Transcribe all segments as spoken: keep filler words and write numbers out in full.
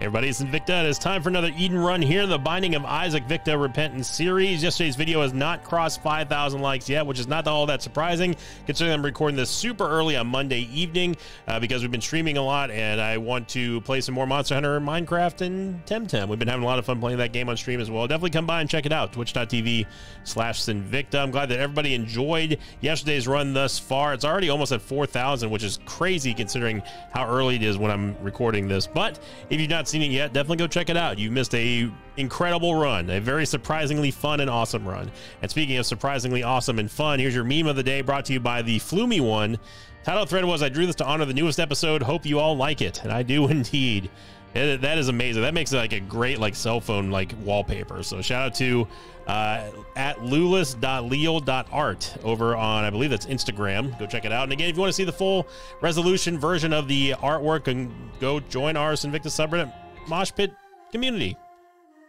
Hey everybody, it's Sinvicta. It is time for another Eden Run here, the Binding of Isaac Victa Repentance series. Yesterday's video has not crossed five thousand likes yet, which is not all that surprising, considering I'm recording this super early on Monday evening uh, because we've been streaming a lot, and I want to play some more Monster Hunter, Minecraft, and Temtem. We've been having a lot of fun playing that game on stream as well. Definitely come by and check it out, twitch.tv slash Sinvicta. I'm glad that everybody enjoyed yesterday's run thus far. It's already almost at four thousand, which is crazy considering how early it is when I'm recording this. But if you've not seen it yet, definitely go check it out. You missed a incredible run, a very surprisingly fun and awesome run. And speaking of surprisingly awesome and fun, here's your meme of the day, brought to you by the Floomy One. Title thread was, I drew this to honor the newest episode, hope you all like it. And I do indeed. It, that is amazing. That makes it like a great like cell phone like wallpaper. So shout out to uh at Lulus dot Leo dot Art over on, I believe that's Instagram. Go check it out. And again, if you want to see the full resolution version of the artwork, and go join our Sinvicta subreddit mosh pit community.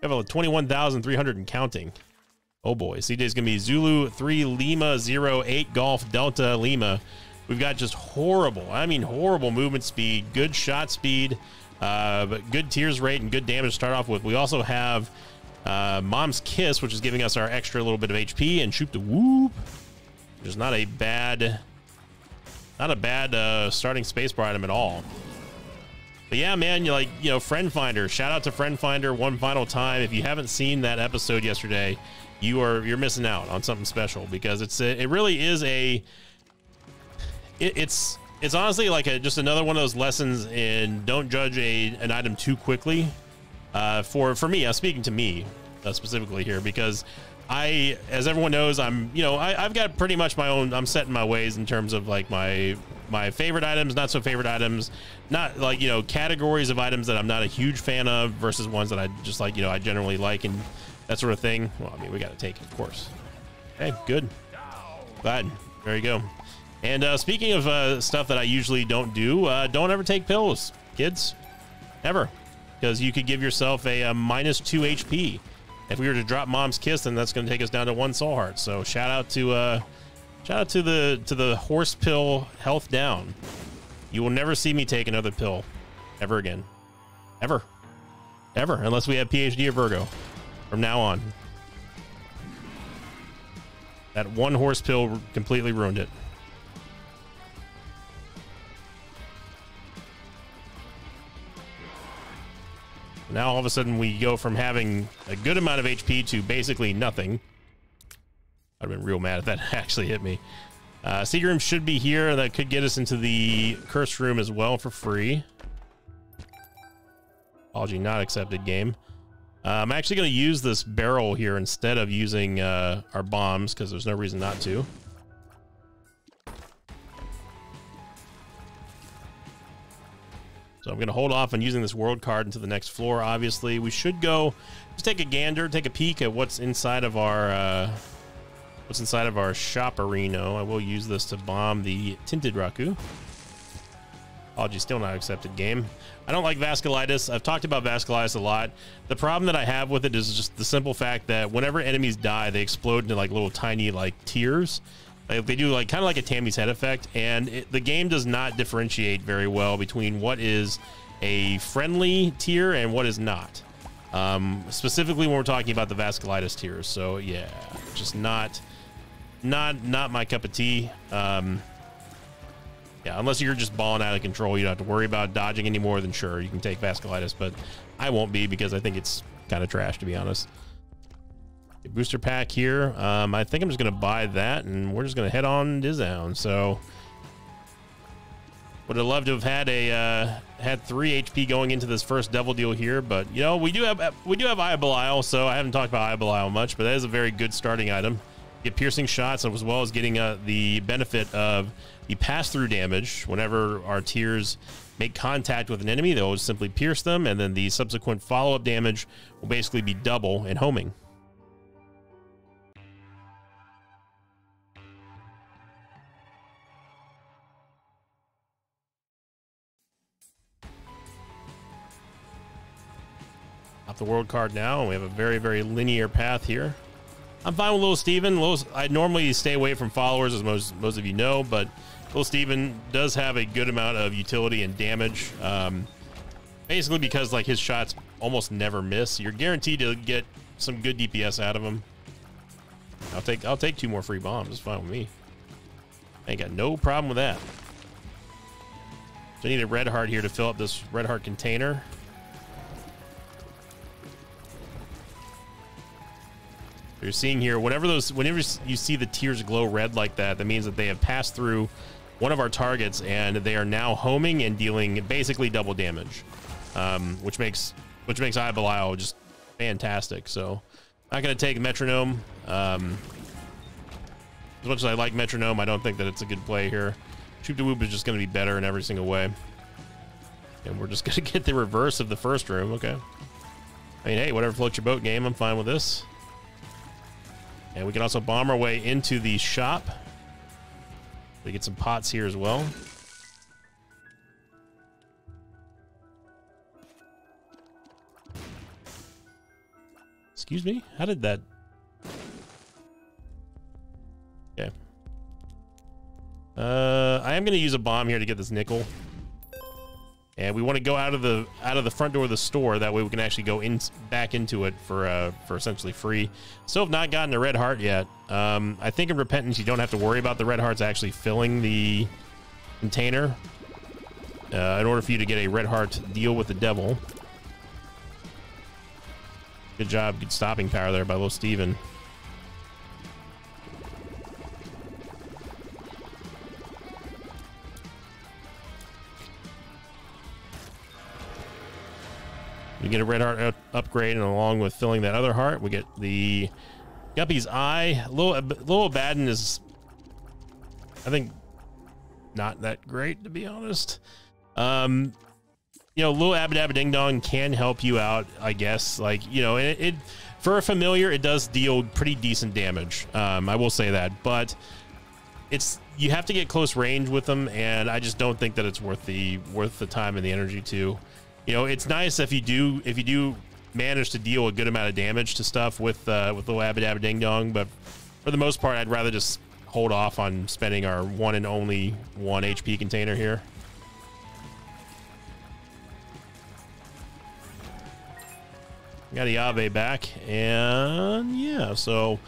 We have a twenty-one thousand three hundred and counting. Oh boy. C J's gonna be Zulu three Lima zero eight Golf Delta Lima. We've got just horrible, I mean horrible movement speed, good shot speed. Uh, but good tears rate and good damage to start off with. We also have uh, Mom's Kiss, which is giving us our extra little bit of H P, and Shoop the Whoop, which is not a bad, not a bad uh, starting spacebar item at all. But yeah, man, you like you know Friend Finder. Shout out to Friend Finder one final time. If you haven't seen that episode yesterday, you are you're missing out on something special, because it's a, it really is a it, it's. It's honestly like a, just another one of those lessons in don't judge a, an item too quickly. Uh, for for me, I'm speaking to me uh, specifically here, because I, as everyone knows, I'm you know I, I've got pretty much my own. I'm set in my ways in terms of like my my favorite items, not so favorite items, not like you know categories of items that I'm not a huge fan of versus ones that I just like you know I generally like and that sort of thing. Well, I mean we got to take it, of course. Okay, good, glad. There you go. And uh, speaking of uh, stuff that I usually don't do, uh, don't ever take pills, kids, ever, because you could give yourself a, a minus two H P. If we were to drop Mom's Kiss, then that's going to take us down to one soul heart. So shout out to uh, shout out to the to the horse pill health down. You will never see me take another pill, ever again, ever, ever, unless we have PhD or Virgo from now on. That one horse pill completely ruined it. Now all of a sudden we go from having a good amount of H P to basically nothing. I'd have been real mad if that actually hit me. Uh, secret room should be here. That could get us into the cursed room as well for free. Apology not accepted, game. Uh, I'm actually going to use this barrel here instead of using uh, our bombs, because there's no reason not to. So I'm going to hold off on using this world card into the next floor. Obviously, we should go just take a gander, take a peek at what's inside of our uh, what's inside of our shop-erino. I will use this to bomb the tinted Raku. Apology, still not accepted, game. I don't like vasculitis. I've talked about vasculitis a lot. The problem that I have with it is just the simple fact that whenever enemies die, they explode into like little tiny like tears. They do like kind of like a Tammy's Head effect, and it, the game does not differentiate very well between what is a friendly tier and what is not. Um, specifically when we're talking about the vasculitis tiers. So yeah, just not, not, not my cup of tea. Um, yeah, unless you're just balling out of control, you don't have to worry about dodging any more than sure. You can take vasculitis, but I won't be, because I think it's kind of trash, to be honest. Booster pack here. Um, I think I'm just going to buy that, and we're just going to head on down. So would have loved to have had a uh, had three H P going into this first devil deal here, but you know we do have we do have Eye of Belial, so I haven't talked about Eye of Belial much, but that is a very good starting item. Get piercing shots as well as getting uh, the benefit of the pass-through damage. Whenever our tiers make contact with an enemy, they'll just simply pierce them, and then the subsequent follow-up damage will basically be double and homing. The world card now, and we have a very very linear path here. I'm fine with Little Steven. Little, I normally stay away from followers, as most most of you know, but Little Steven does have a good amount of utility and damage. Um, Basically because like his shots almost never miss. You're guaranteed to get some good D P S out of him. I'll take I'll take two more free bombs. It's fine with me. I ain't got no problem with that. So I need a red heart here to fill up this red heart container. You're seeing here, whatever those, whenever you see the tears glow red like that, that means that they have passed through one of our targets and they are now homing and dealing basically double damage, um, which makes which makes Ibalao just fantastic. So not gonna take Metronome. Um, as much as I like Metronome, I don't think that it's a good play here. Choop de Whoop is just gonna be better in every single way, and we're just gonna get the reverse of the first room. Okay. I mean, hey, whatever floats your boat, game. I'm fine with this. And we can also bomb our way into the shop. We get some pots here as well. Excuse me? How did that... Okay. Uh, I am going to use a bomb here to get this nickel. And we want to go out of the out of the front door of the store. That way we can actually go in back into it for uh, for essentially free. Still have not gotten a red heart yet. Um, I think in Repentance you don't have to worry about the red hearts actually filling the container. Uh, in order for you to get a red heart deal with the devil. Good job, good stopping power there by Little Steven. We get a red heart up upgrade, and along with filling that other heart, we get the Guppy's Eye. Lil, Lil Abaddon is, I think, not that great, to be honest. Um, you know, Lil Abadabba Ding Dong can help you out, I guess. Like, you know, it, it for a familiar, it does deal pretty decent damage. Um, I will say that, but it's you have to get close range with them, and I just don't think that it's worth the worth the time and the energy to. You know, it's nice if you do if you do manage to deal a good amount of damage to stuff with uh, with Little Abba Dabba Ding Dong, but for the most part, I'd rather just hold off on spending our one and only one H P container here. Got the Ave back, and yeah, so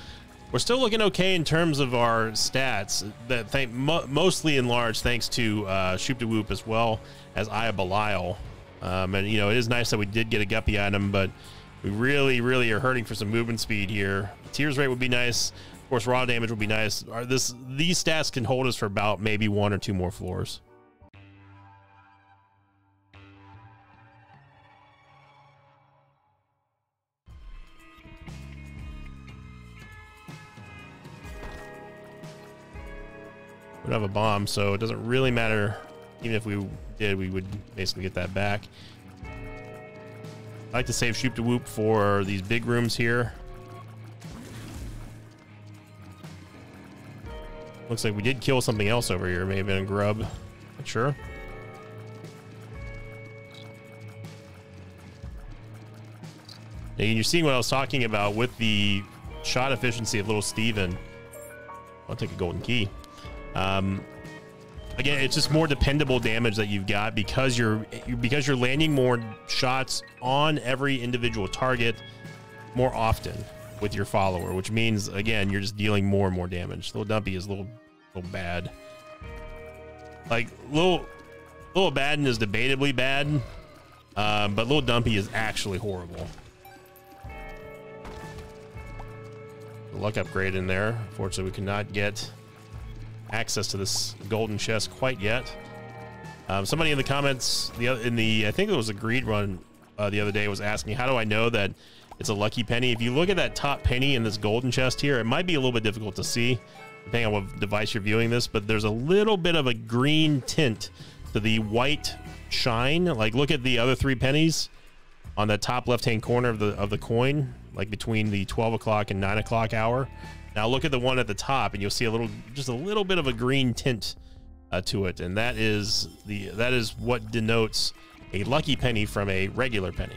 we're still looking okay in terms of our stats. That th mo mostly in large thanks to uh, Shoop de Whoop as well as Ibalao. Um, and, you know, it is nice that we did get a guppy item, but we really, really are hurting for some movement speed here. Tears rate would be nice. Of course, raw damage would be nice. Our, this, these stats can hold us for about maybe one or two more floors. We don't have a bomb, so it doesn't really matter. Even if we did, we would basically get that back. I like to save Shoop de Whoop for these big rooms here. Looks like we did kill something else over here. May have been a grub. Not sure. And you're seeing what I was talking about with the shot efficiency of Little Steven. I'll take a golden key. Um... Again, it's just more dependable damage that you've got because you're because you're landing more shots on every individual target more often with your follower, which means again you're just dealing more and more damage. Little Dumpy is a little, little bad. Like little little Baden is debatably bad, uh, but Little Dumpy is actually horrible. The luck upgrade in there. Unfortunately, we cannot get access to this golden chest quite yet. Um, somebody in the comments, the in the I think it was a greed run uh, the other day, was asking, how do I know that it's a lucky penny? If you look at that top penny in this golden chest here, it might be a little bit difficult to see depending on what device you're viewing this, but there's a little bit of a green tint to the white shine. Like look at the other three pennies on the top left-hand corner of the of the coin, like between the twelve o'clock and nine o'clock hour. Now look at the one at the top, and you'll see a little, just a little bit of a green tint uh, to it, and that is the that is what denotes a lucky penny from a regular penny.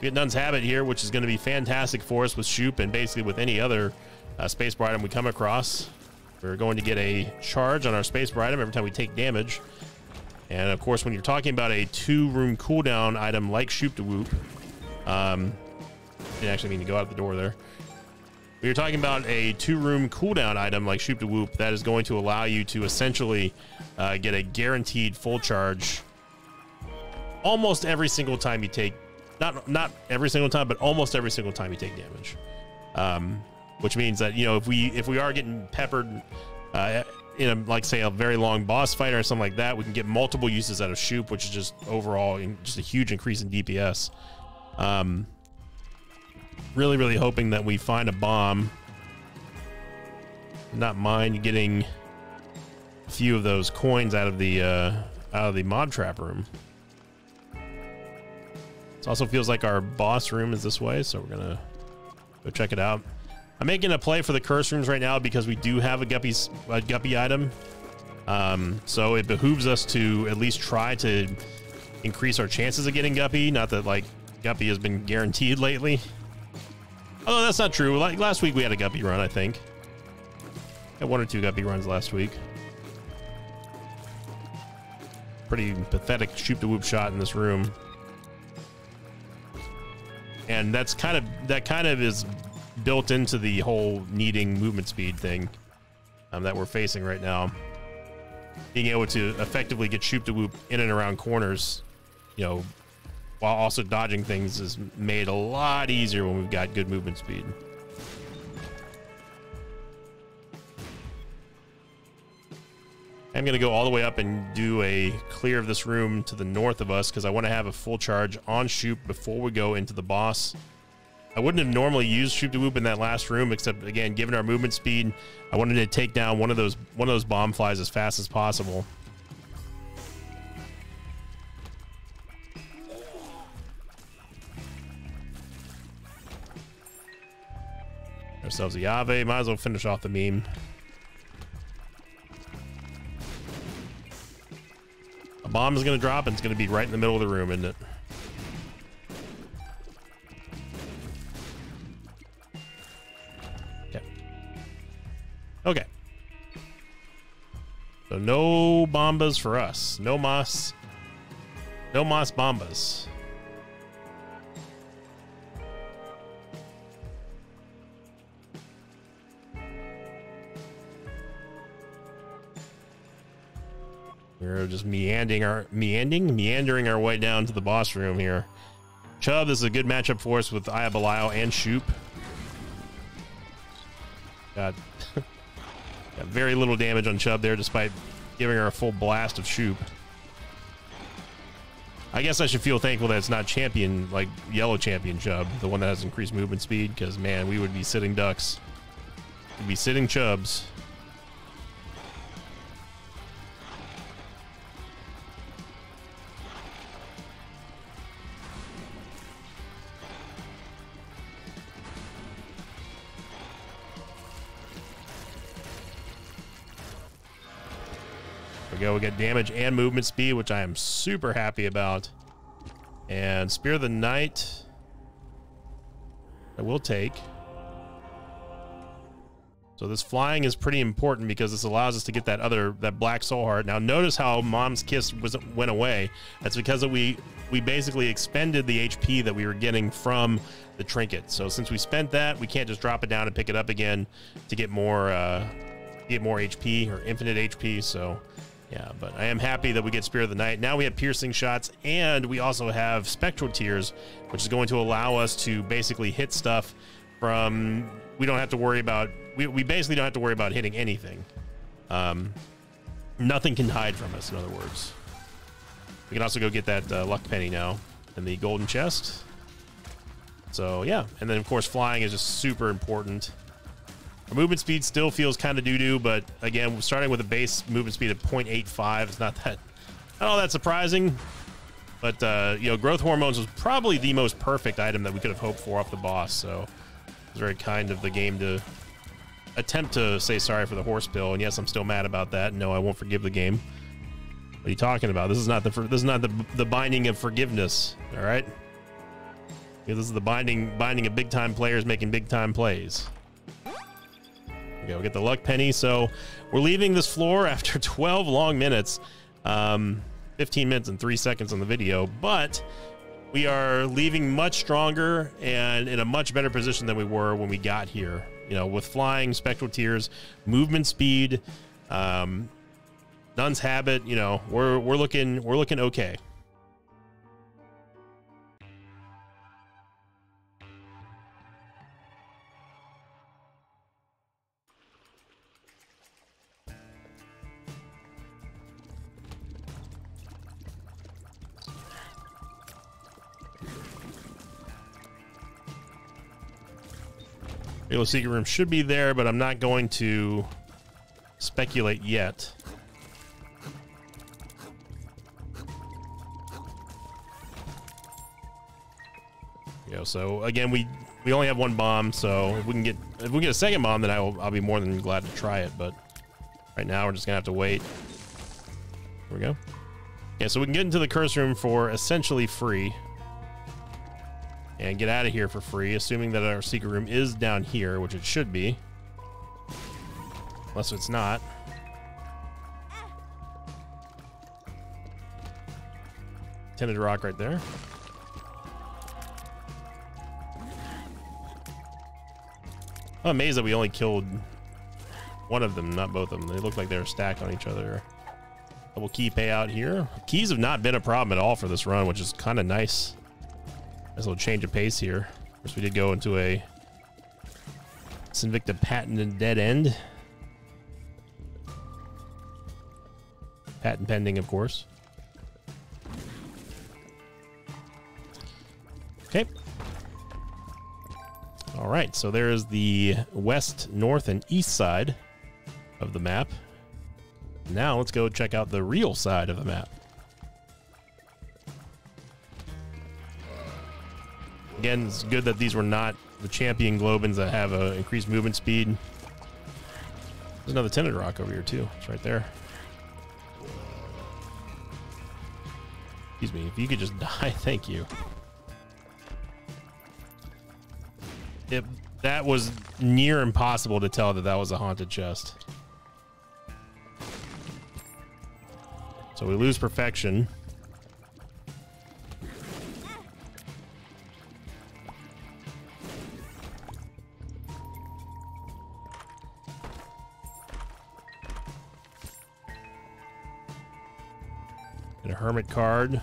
We get Nun's Habit here, which is going to be fantastic for us with Shoop and basically with any other uh, space bar item we come across. We're going to get a charge on our space bar item every time we take damage, And of course, when you're talking about a two-room cooldown item like Shoop to Whoop, um, didn't actually mean to go out the door there. When you're talking about a two-room cooldown item like Shoop to Whoop, that is going to allow you to essentially uh, get a guaranteed full charge almost every single time you take, not not every single time, but almost every single time you take damage. Um, which means that, you know, if we if we are getting peppered uh, in a, like say a very long boss fight or something like that, we can get multiple uses out of Shoop, which is just overall in, just a huge increase in D P S. Um, really, really hoping that we find a bomb. Not mind getting a few of those coins out of the uh, out of the mod trap room. It also feels like our boss room is this way, so we're gonna go check it out. I'm making a play for the curse rooms right now because we do have a guppy, a guppy item. Um, so it behooves us to at least try to increase our chances of getting guppy. Not that like guppy has been guaranteed lately. Although that's not true. Like last week we had a guppy run, I think. Had one or two guppy runs last week. Pretty pathetic Shoop to Whoop shot in this room. And that's kind of, that kind of is built into the whole needing movement speed thing um, that we're facing right now. Being able to effectively get Shoop to Whoop in and around corners, you know, while also dodging things is made a lot easier when we've got good movement speed. I'm going to go all the way up and do a clear of this room to the north of us because I want to have a full charge on Shoop before we go into the boss. I wouldn't have normally used Shoop to Whoop in that last room, except again, given our movement speed, I wanted to take down one of those one of those bomb flies as fast as possible. Ourselves a Yave. Might as well finish off the meme. A bomb is going to drop, and it's going to be right in the middle of the room, isn't it? Okay. Okay. So no bombas for us. No moss. No moss bombas. We're just meandering our meandering meandering our way down to the boss room here. Chubb is a good matchup for us with Aya Belial and Shoop. Got, got very little damage on Chubb there, despite giving her a full blast of Shoop. I guess I should feel thankful that it's not champion, like yellow champion Chubb, the one that has increased movement speed, because man, we would be sitting ducks. We'd be sitting Chubbs. We go, we get damage and movement speed, which I am super happy about. And Spear of the Knight I will take. So this flying is pretty important because this allows us to get that other, that black soul heart. Now notice how Mom's Kiss was went away. That's because that we we basically expended the H P that we were getting from the trinket. So since we spent that, we can't just drop it down and pick it up again to get more uh, get more H P or infinite H P. So yeah, but I am happy that we get Spear of the Night. Now we have piercing shots, and we also have spectral tears, which is going to allow us to basically hit stuff from, we don't have to worry about, we, we basically don't have to worry about hitting anything. Um, nothing can hide from us, in other words. We can also go get that uh, luck penny now in the golden chest. So yeah, and then of course flying is just super important. Our movement speed still feels kind of doo-doo, but again, starting with a base movement speed of zero point eight five, it's not that, not all that surprising. But uh, you know, growth hormones was probably the most perfect item that we could have hoped for off the boss. So it's very kind of the game to attempt to say sorry for the horse pill. And yes, I'm still mad about that. No, I won't forgive the game. What are you talking about? This is not the this is not the the binding of forgiveness. All right, yeah, this is the binding binding of big-time players making big-time plays. Go get the luck penny. So we're leaving this floor after twelve long minutes. Um, fifteen minutes and three seconds on the video, but we are leaving much stronger and in a much better position than we were when we got here. You know, with flying, spectral tears, movement speed, um, Nun's habit, you know, we're we're looking we're looking okay. The secret room should be there, but I'm not going to speculate yet. You know, so again, we we only have one bomb, so if we can get if we get a second bomb, then I will I'll be more than glad to try it. But right now, we're just gonna have to wait. Here we go. Yeah, so we can get into the curse room for essentially free. And get out of here for free, assuming that our secret room is down here, which it should be. Unless it's not. Tinted rock right there. I'm amazed that we only killed one of them, not both of them. They look like they're stacked on each other. Double key payout here. Keys have not been a problem at all for this run, which is kind of nice. Nice little change of pace here. Of course, we did go into a Sinvicta patented dead end. Patent pending, of course. Okay. All right, so there is the west, north, and east side of the map. Now let's go check out the real side of the map. Again, it's good that these were not the champion globins that have a increased movement speed. There's another tinted rock over here too. It's right there. Excuse me, if you could just die, thank you. It, that was near impossible to tell that that was a haunted chest. So we lose perfection. Hermit card.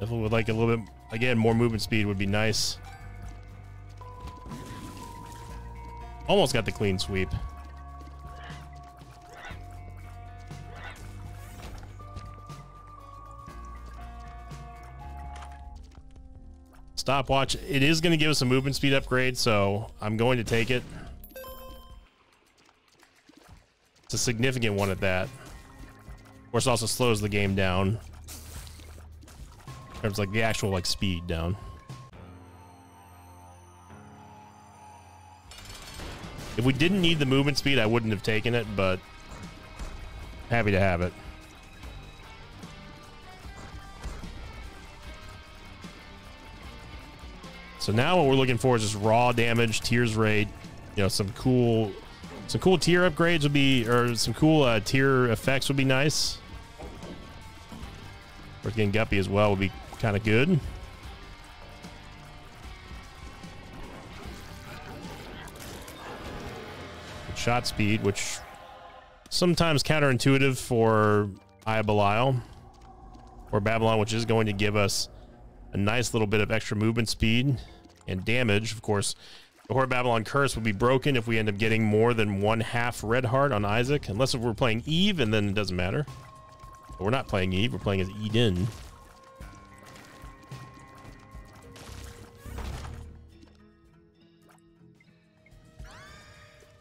Definitely would like a little bit, again, more movement speed would be nice. Almost got the clean sweep. Stopwatch. It is going to give us a movement speed upgrade, so I'm going to take it. It's a significant one at that. Of course, it also slows the game down. It's like the actual like speed down. If we didn't need the movement speed, I wouldn't have taken it, but happy to have it. So now what we're looking for is just raw damage, tiers rate, you know, some cool, some cool tier upgrades would be, or some cool uh, tier effects would be nice. We're getting Guppy as well would be kind of good. Good shot speed, which sometimes counterintuitive for Eye of Belial or Babylon, which is going to give us a nice little bit of extra movement speed. And damage, of course, the Horde Babylon Curse will be broken if we end up getting more than one half red heart on Isaac, unless if we're playing Eve, and then it doesn't matter. But we're not playing Eve, we're playing as Eden.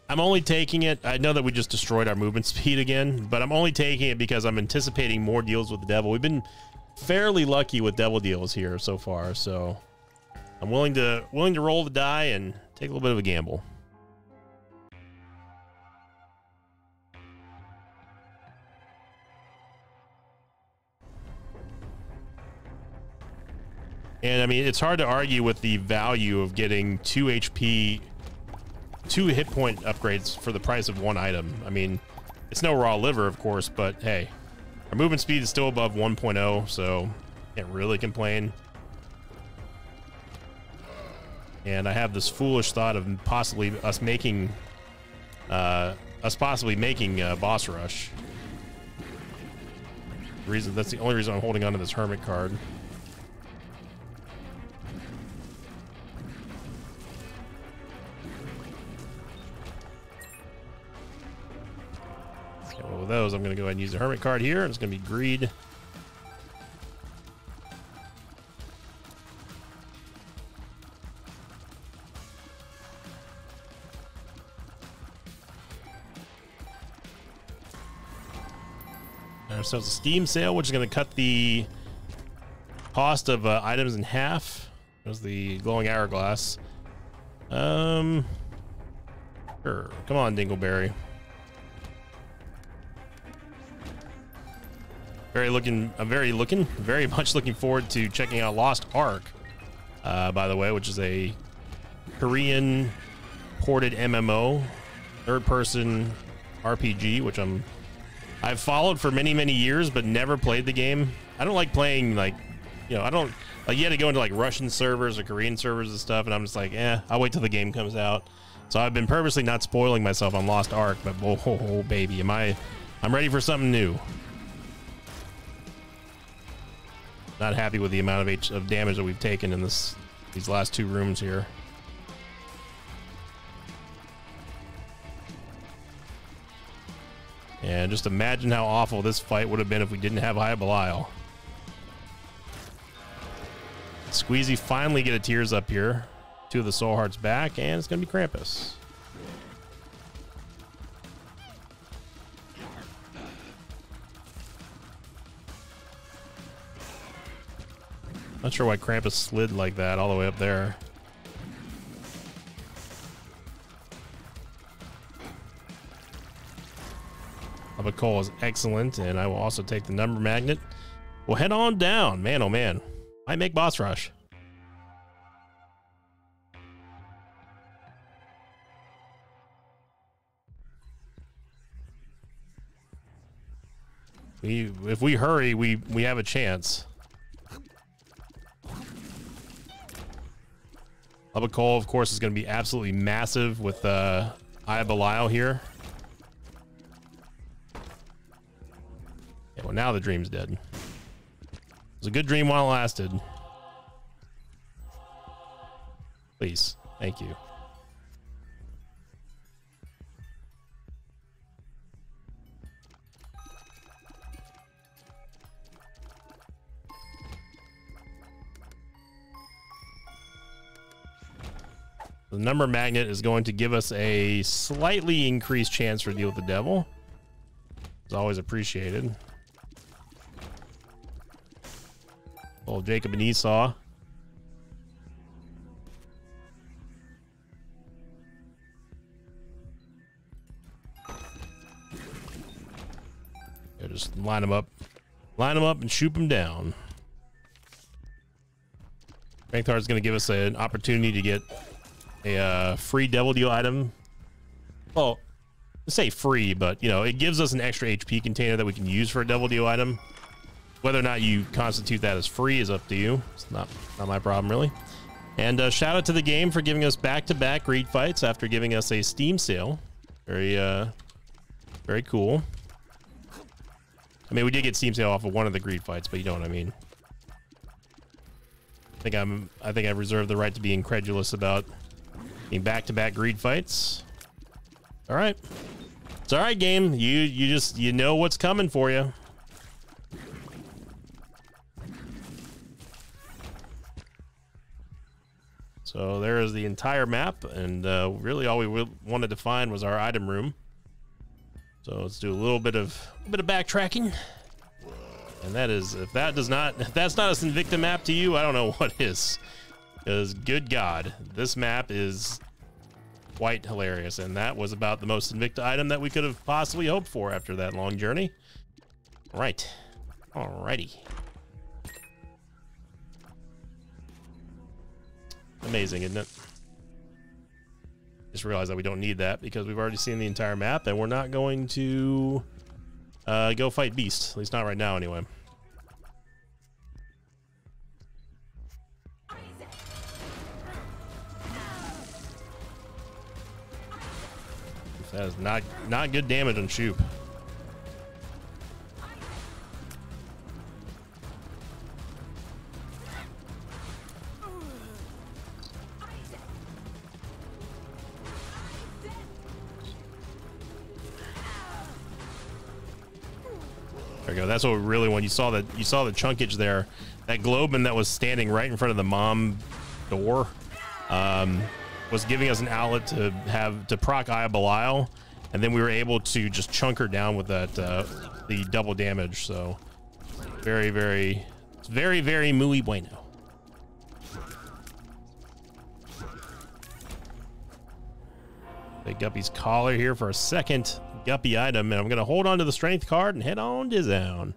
I'm only taking it, I know that we just destroyed our movement speed again, but I'm only taking it because I'm anticipating more deals with the devil. We've been fairly lucky with devil deals here so far, so I'm willing to willing to roll the die and take a little bit of a gamble. And I mean, it's hard to argue with the value of getting two H P, two hit point upgrades for the price of one item. I mean, it's no raw liver, of course, but hey, our movement speed is still above one point oh, so can't really complain. And I have this foolish thought of possibly us making, uh, us possibly making a boss rush. The reason that's the only reason I'm holding onto this hermit card. So with those, I'm going to go ahead and use the hermit card here. It's going to be greed. So it's a Steam sale, which is going to cut the cost of uh, items in half. There's the glowing hourglass. Um, sure. Come on, Dingleberry. Very looking, I'm very looking, very much looking forward to checking out Lost Ark, uh, by the way, which is a Korean ported M M O, third-person R P G, which I'm. I've followed for many, many years, but never played the game. I don't like playing, like, you know, I don't, like, you had to go into, like, Russian servers or Korean servers and stuff, and I'm just like, eh, I'll wait till the game comes out. So I've been purposely not spoiling myself on Lost Ark, but oh, oh, oh baby, am I, I'm ready for something new. Not happy with the amount of, H of damage that we've taken in this, these last two rooms here. And just imagine how awful this fight would have been if we didn't have High Belial. Squeezy finally get a tears up here. Two of the soul hearts back, and it's going to be Krampus. Not sure why Krampus slid like that all the way up there. Lava coal is excellent, and I will also take the number magnet. We'll head on down. Man, oh man. I make boss rush. We, if we hurry, we, we have a chance. Lava coal, of course, is going to be absolutely massive with uh, Eye of Belial here. Well, now the dream's dead. It was a good dream while it lasted. Please. Thank you. The number magnet is going to give us a slightly increased chance for deal with the devil. It's always appreciated. Old Jacob and Esau. Yeah, just line them up. Line them up and shoot them down. Strengthard is going to give us a, an opportunity to get a uh, free devil deal item. Well, let's say free, but, you know, it gives us an extra H P container that we can use for a devil deal item. Whether or not you constitute that as free is up to you. It's not not my problem, really. And uh, shout out to the game for giving us back-to-back greed fights after giving us a Steam sale. Very, uh, very cool. I mean, we did get Steam sale off of one of the greed fights, but you know what I mean. I think I'm. I think I reserve the right to be incredulous about being back-to-back greed fights. All right, it's all right, game. You you just you know what's coming for you. So there is the entire map, and uh, really all we wanted to find was our item room. So let's do a little bit of a bit of backtracking, and that is if that does not if that's not a Sinvicta map to you, I don't know what is. Because good God, this map is quite hilarious, and that was about the most Sinvicta item that we could have possibly hoped for after that long journey. All right, alrighty. amazing, isn't it? Just realized that we don't need that because we've already seen the entire map, and we're not going to uh, go fight beasts. At least not right now, anyway. That is not not good damage on Shoop. There we go. That's what we really want. You saw that. You saw the chunkage there. That Globin that was standing right in front of the mom door. Um, was giving us an outlet to have to proc Aya Belial, and then we were able to just chunk her down with that uh, the double damage. So very, very, very, very muy bueno. Take Guppy's collar here for a second Guppy item, and I'm gonna hold on to the strength card and head on to down.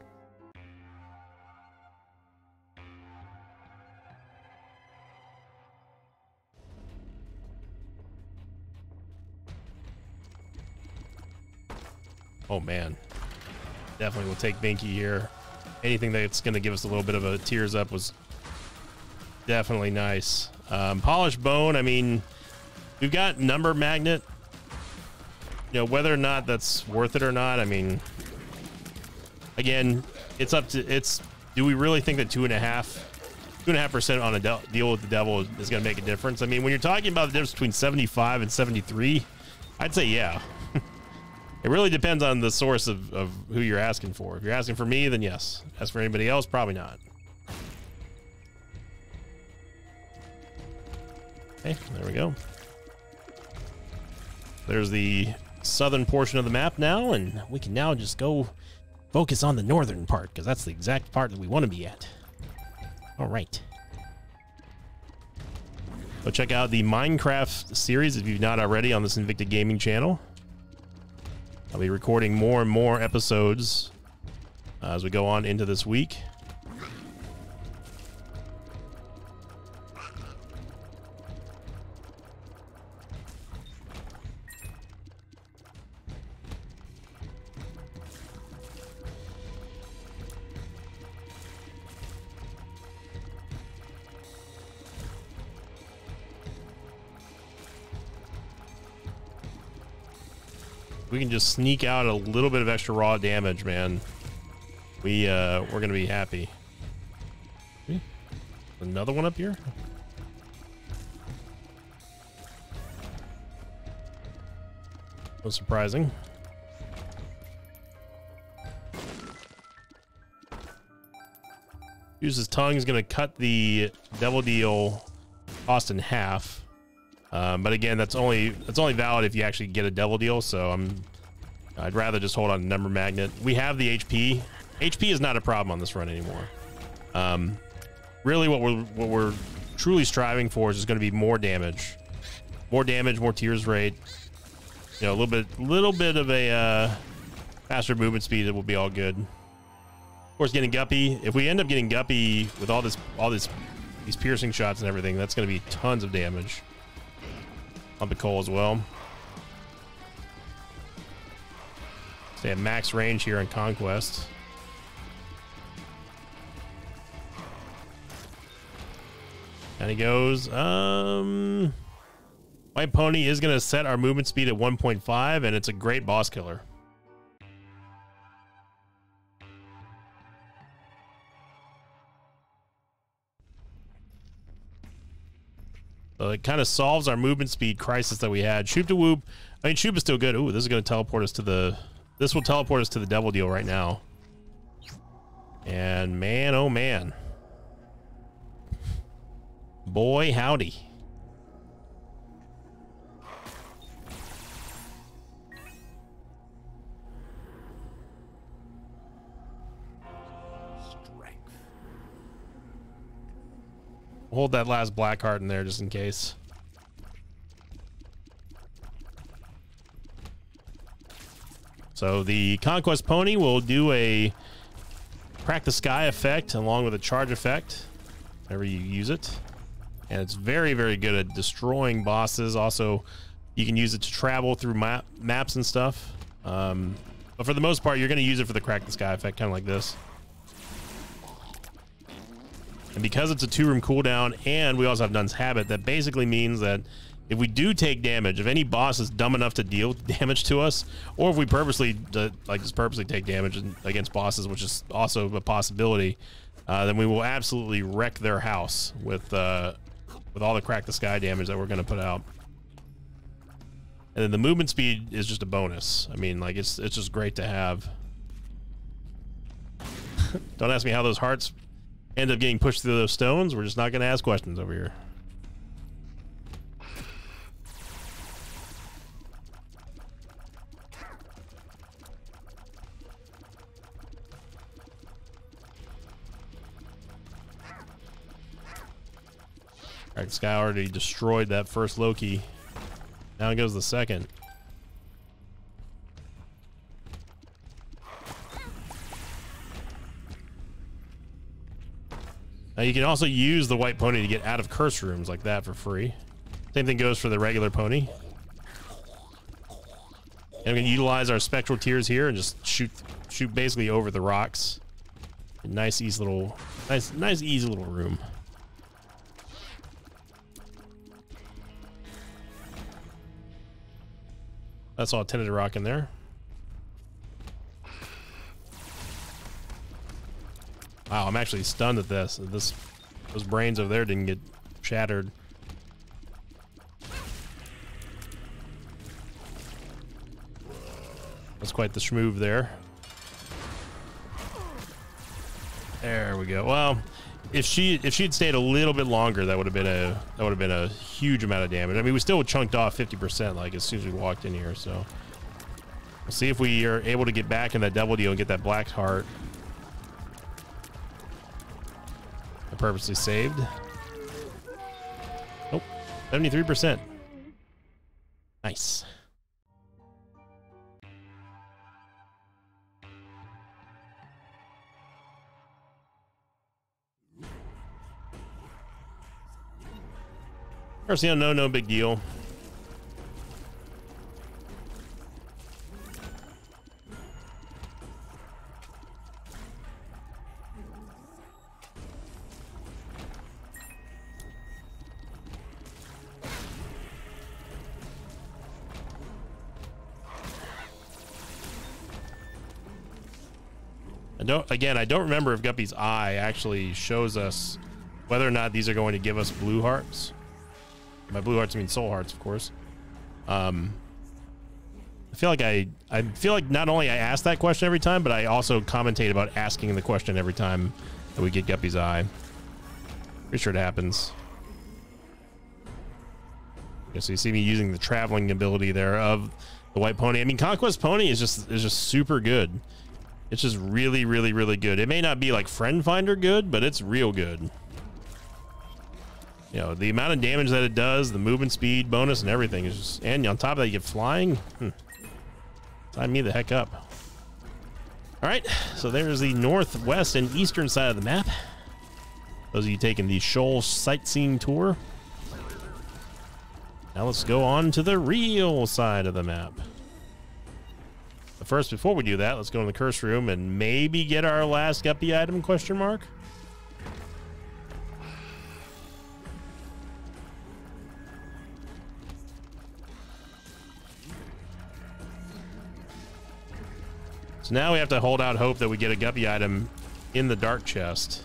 Oh man, definitely will take Binky here. Anything that's going to give us a little bit of a tears up was definitely nice. Um, Polished Bone, I mean, we've got Number Magnet. You know, whether or not that's worth it or not, I mean, again, it's up to, it's, do we really think that two and a half, two and a half percent on a de deal with the devil is, is going to make a difference? I mean, when you're talking about the difference between seventy-five and seventy-three, I'd say, yeah. It really depends on the source of, of who you're asking for. If you're asking for me, then yes. As for anybody else, probably not. Okay, there we go. There's the southern portion of the map now, and we can now just go focus on the northern part, because that's the exact part that we want to be at. All right. So check out the Minecraft series if you've not already on the Sinvicta Gaming channel. I'll be recording more and more episodes uh, as we go on into this week. We can just sneak out a little bit of extra raw damage, man. We uh, we're gonna be happy. Another one up here. No surprising. Use his tongue is gonna cut the devil deal cost in half. Um, but again, that's only that's only valid if you actually get a devil deal. So I'm, I'd rather just hold on to Number Magnet. We have the H P. H P is not a problem on this run anymore. Um, really, what we're what we're truly striving for is just going to be more damage, more damage, more tears rate. You know, a little bit, little bit of a uh, faster movement speed. It will be all good. Of course, getting Guppy. If we end up getting Guppy with all this, all this, these piercing shots and everything, that's going to be tons of damage. On the coal as well. Stay at max range here in Conquest. And he goes, um, White Pony is going to set our movement speed at one point five, and it's a great boss killer. So it kind of solves our movement speed crisis that we had. Shoop to whoop. I mean, Shoop is still good. Ooh, this is going to teleport us to the... This will teleport us to the devil deal right now. And man, oh man. Boy, howdy. Hold that last black heart in there just in case. So the Conquest Pony will do a crack the sky effect along with a charge effect whenever you use it. and it's very, very good at destroying bosses. Also, you can use it to travel through map, maps and stuff. Um, but for the most part, you're going to use it for the crack the sky effect, kind of like this. And because it's a two-room cooldown, and we also have Nun's Habit, that basically means that if we do take damage, if any boss is dumb enough to deal damage to us, or if we purposely, uh, like just purposely take damage against bosses, which is also a possibility, uh, then we will absolutely wreck their house with uh, with all the crack the sky damage that we're going to put out. And then the movement speed is just a bonus. I mean, like it's it's just great to have. Don't ask me how those hearts end up getting pushed through those stones. We're just not going to ask questions over here. All right, this guy already destroyed that first Loki. Now goes the second. Now you can also use the white pony to get out of curse rooms like that for free. Same thing goes for the regular pony. And we can utilize our spectral tears here and just shoot, shoot basically over the rocks. A nice, easy little, nice, nice, easy little room. That's all tended to rock in there. Wow, I'm actually stunned at this. This, those brains over there didn't get shattered. That's quite the schmoove there. There we go. Well, if she if she'd stayed a little bit longer, that would have been a that would have been a huge amount of damage. I mean, we still chunked off fifty percent like as soon as we walked in here. So we'll see if we are able to get back in that double deal and get that black heart. I purposely saved. Oh, seventy-three percent. Nice. Curse the Unknown, no big deal. I don't, again, I don't remember if Guppy's eye actually shows us whether or not these are going to give us blue hearts. By blue hearts, I mean soul hearts, of course. Um, I feel like I, I feel like not only I ask that question every time, but I also commentate about asking the question every time that we get Guppy's eye. Pretty sure it happens. Okay, so you see me using the traveling ability there of the white pony. I mean, Conquest Pony is just is just super good. It's just really, really, really good. It may not be like Friend Finder good, but it's real good. You know, the amount of damage that it does, the movement speed bonus and everything is just, and on top of that you get flying. Hmm. Time me the heck up. All right, so there's the northwest and eastern side of the map. Those of you taking the Shoal sightseeing tour. Now let's go on to the real side of the map. But first, before we do that, let's go in the curse room and maybe get our last Guppy item, question mark. So now we have to hold out hope that we get a Guppy item in the dark chest.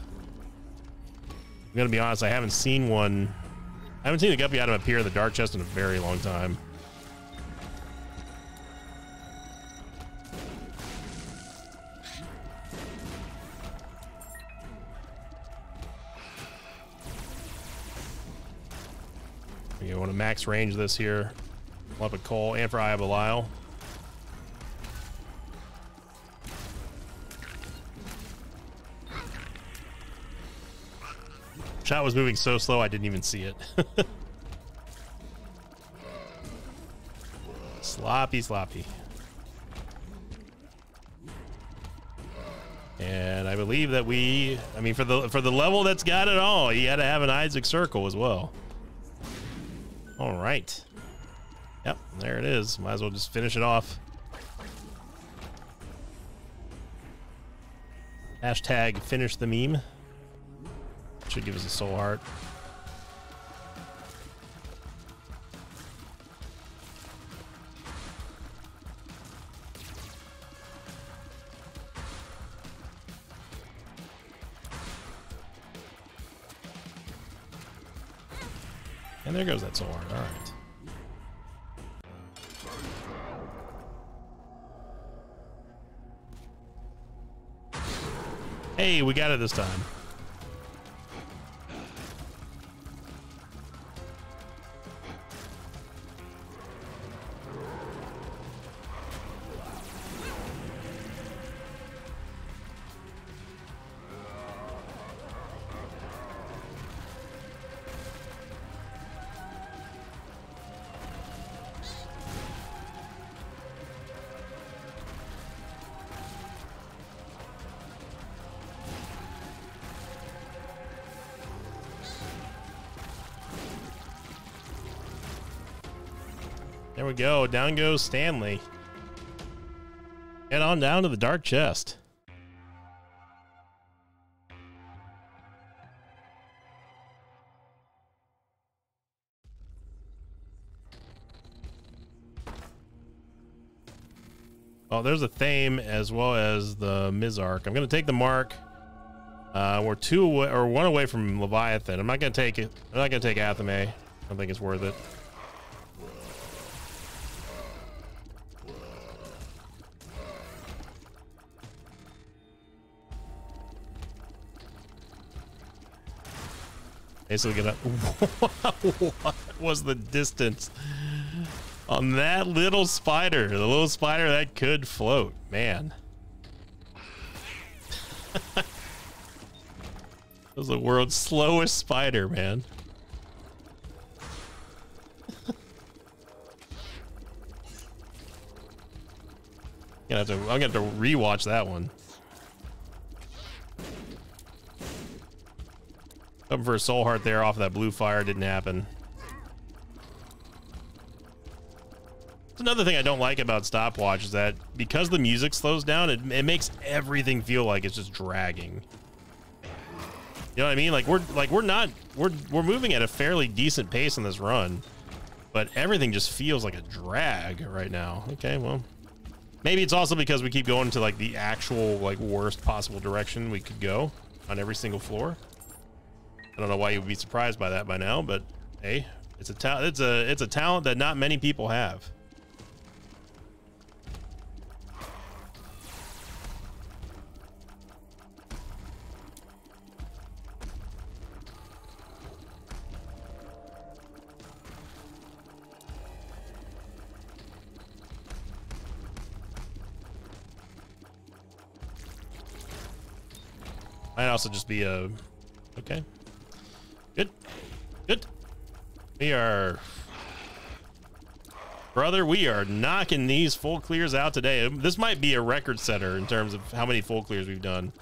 I'm gonna be honest, I haven't seen one. I haven't seen a Guppy item appear in the dark chest in a very long time. You want to max range this here. Pull up a coal and for Eye of Belial. Shot was moving so slow I didn't even see it. sloppy sloppy. And I believe that we, I mean, for the for the level that's got it all, you got to have an Isaac circle as well. All right. Yep, there it is. Might as well just finish it off. Hashtag finish the meme. Should give us a soul heart. And there goes that soul heart. All right. Hey, we got it this time. There we go. Down goes Stanley. Head on down to the dark chest. Oh, there's a Thame as well as the Mizarch. I'm going to take the mark. Uh, we're two away, or one away from Leviathan. I'm not going to take it. I'm not going to take Athame. I don't think it's worth it. Basically, gonna, what was the distance on that little spider? The little spider that could float, man. That was the world's slowest spider, man. Gonna have to, I'm gonna have to rewatch that one. Hoping for a soul heart there off that blue fire. Didn't happen. It's another thing I don't like about stopwatch is that because the music slows down, it, it makes everything feel like it's just dragging. You know what I mean? Like we're like we're not we're we're moving at a fairly decent pace on this run, but everything just feels like a drag right now. Okay, well, maybe it's also because we keep going to like the actual like worst possible direction we could go on every single floor. I don't know why you would be surprised by that by now, but hey, it's a ta it's a it's a talent that not many people have. Might also just be a okay. Good. Good. We are... Brother, we are knocking these full clears out today. This might be a record setter in terms of how many full clears we've done.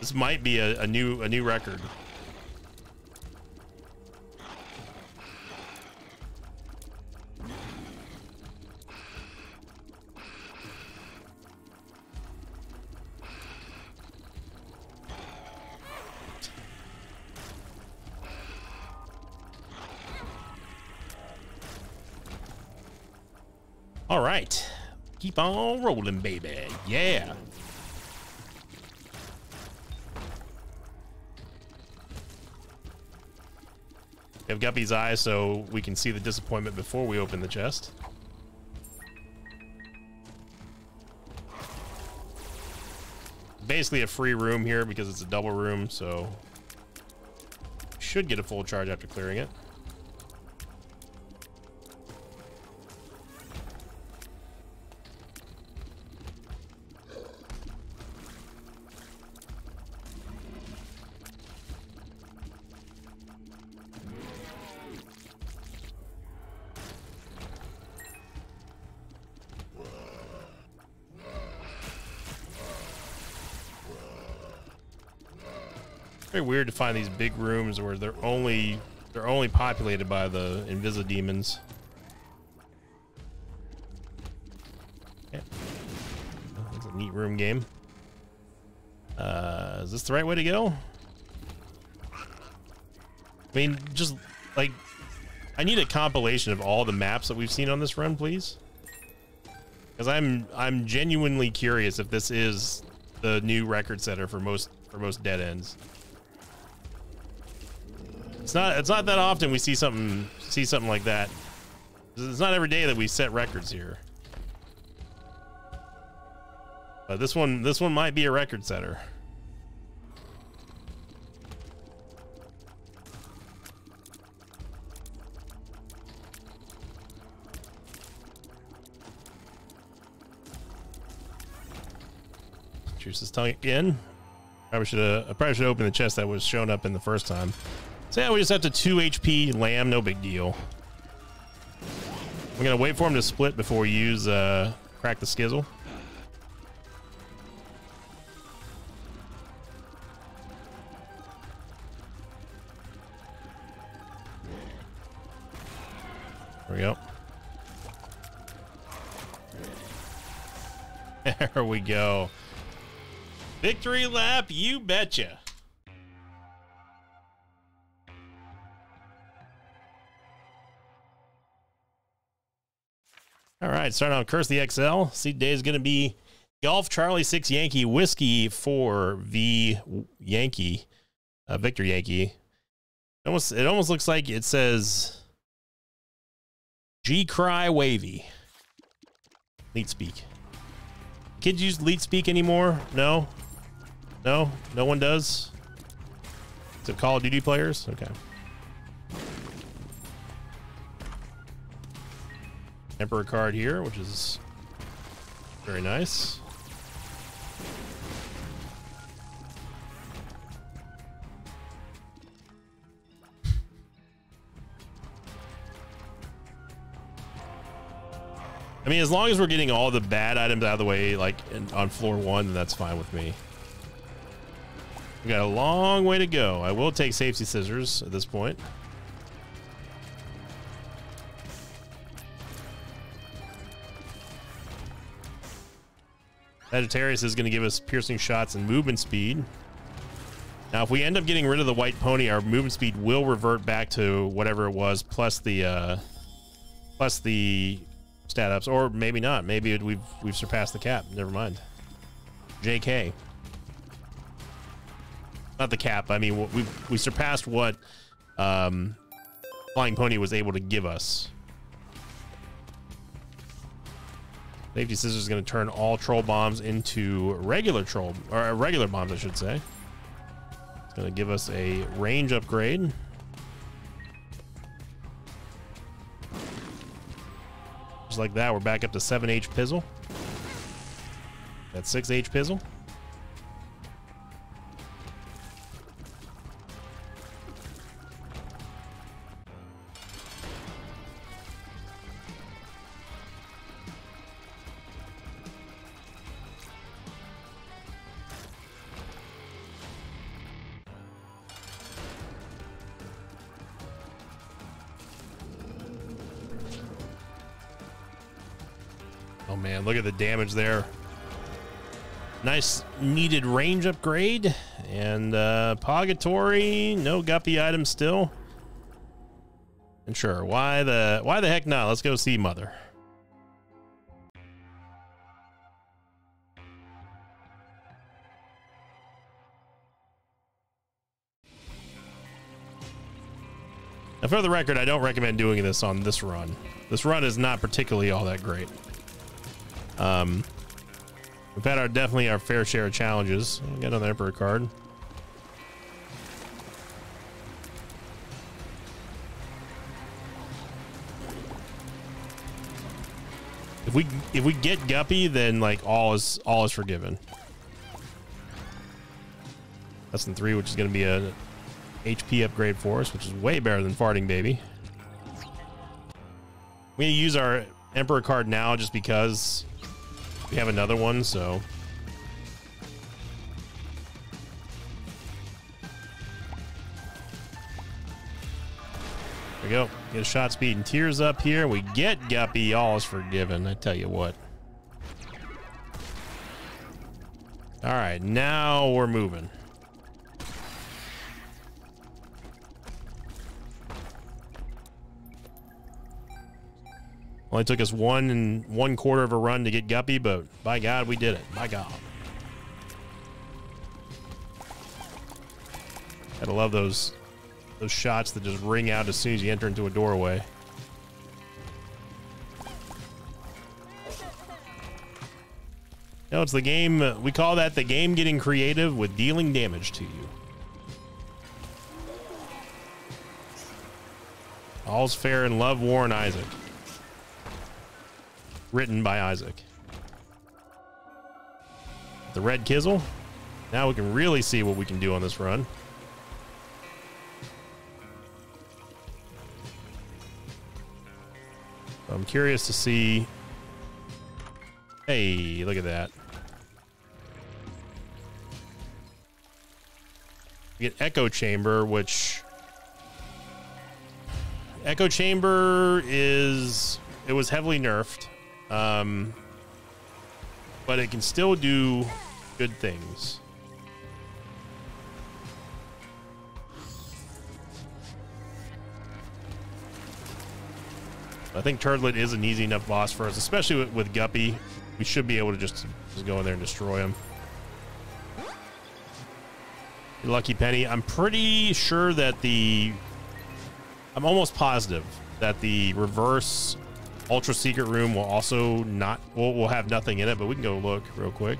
This might be a, a new a new record. All right, keep on rolling, baby. Yeah. I've got these eyes so we can see the disappointment before we open the chest. Basically a free room here because it's a double room, so should get a full charge after clearing it. very weird to find these big rooms where they're only they're only populated by the Invisidemons. Yeah. Oh, that's a neat room game. Uh, is this the right way to go? I mean, just like, I need a compilation of all the maps that we've seen on this run, please. Because I'm I'm genuinely curious if this is the new record setter for most for most dead ends. It's not it's not that often we see something see something like that. It's not every day that we set records here. But this one this one might be a record setter. Juice his tongue again. Probably should have. I probably should open the chest that was shown up in the first time. So yeah, we just have to two H P lamb. No big deal. We're gonna wait for him to split before we use uh, crack the skizzle. There we go. There we go. Victory lap, you betcha. All right, starting on Curse the X L. Seed day is going to be Golf Charlie six Yankee Whiskey four V Yankee, uh, Victor Yankee. It almost, it almost looks like it says G Cry Wavy. Lead speak. Kids use lead speak anymore? No. No, no one does. Is it Call of Duty players? Okay. Emperor card here, which is very nice. I mean, as long as we're getting all the bad items out of the way, like in, on floor one, then that's fine with me. We got a long way to go. I will take safety scissors at this point. Sagittarius is going to give us piercing shots and movement speed. Now, if we end up getting rid of the white pony, our movement speed will revert back to whatever it was, plus the uh, plus the stat ups, or maybe not. Maybe we've we've surpassed the cap. Never mind. J K. Not the cap. I mean, we we surpassed what um, Flying Pony was able to give us. Safety Scissors is going to turn all troll bombs into regular troll or regular bombs, I should say. It's going to give us a range upgrade. Just like that, we're back up to seven H Pizzle. That's six H Pizzle. Look at the damage there. Nice needed range upgrade. And uh, Purgatory, no guppy item still. And sure, why the why the heck not? Let's go see Mother. Now, for the record, I don't recommend doing this on this run. This run is not particularly all that great. Um, we've had our definitely our fair share of challenges. We got another Emperor card. If we if we get Guppy, then like all is all is forgiven. Less than three, which is going to be a H P upgrade for us, which is way better than farting baby. We're going to use our Emperor card now just because we have another one, so we go. Get a shot speed and tears up here. We get Guppy. All is forgiven. I tell you what. All right, now we're moving. Only took us one and one quarter of a run to get Guppy, but by God, we did it. By God. Gotta love those those shots that just ring out as soon as you enter into a doorway. No, it's the game. We call that the game getting creative with dealing damage to you. All's fair in love, war, and Isaac. Written by Isaac. The red Kizzle. Now we can really see what we can do on this run. I'm curious to see. Hey, look at that. We get Echo Chamber, which Echo Chamber is, it was heavily nerfed. Um, but it can still do good things. I think Turtlet is an easy enough boss for us, especially with, with Guppy. We should be able to just, just go in there and destroy him. Lucky Penny. I'm pretty sure that the, I'm almost positive that the reverse Ultra Secret Room will also not, we'll, we'll have nothing in it, but we can go look real quick.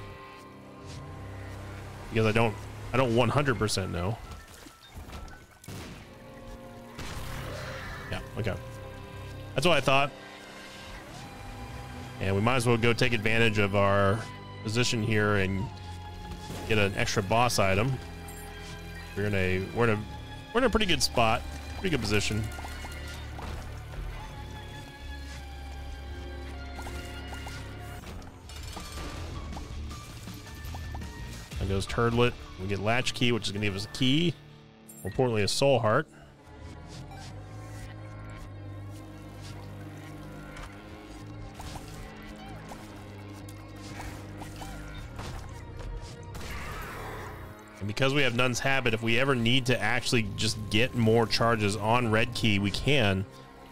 Because I don't, I don't one hundred percent know. Yeah, okay. That's what I thought. And we might as well go take advantage of our position here and get an extra boss item. We're in a, we're in a, we're in a pretty good spot, pretty good position. Goes Turtlet. We get Latchkey, which is going to give us a key. More importantly, a Soul Heart. And because we have Nun's Habit, if we ever need to actually just get more charges on Red Key, we can.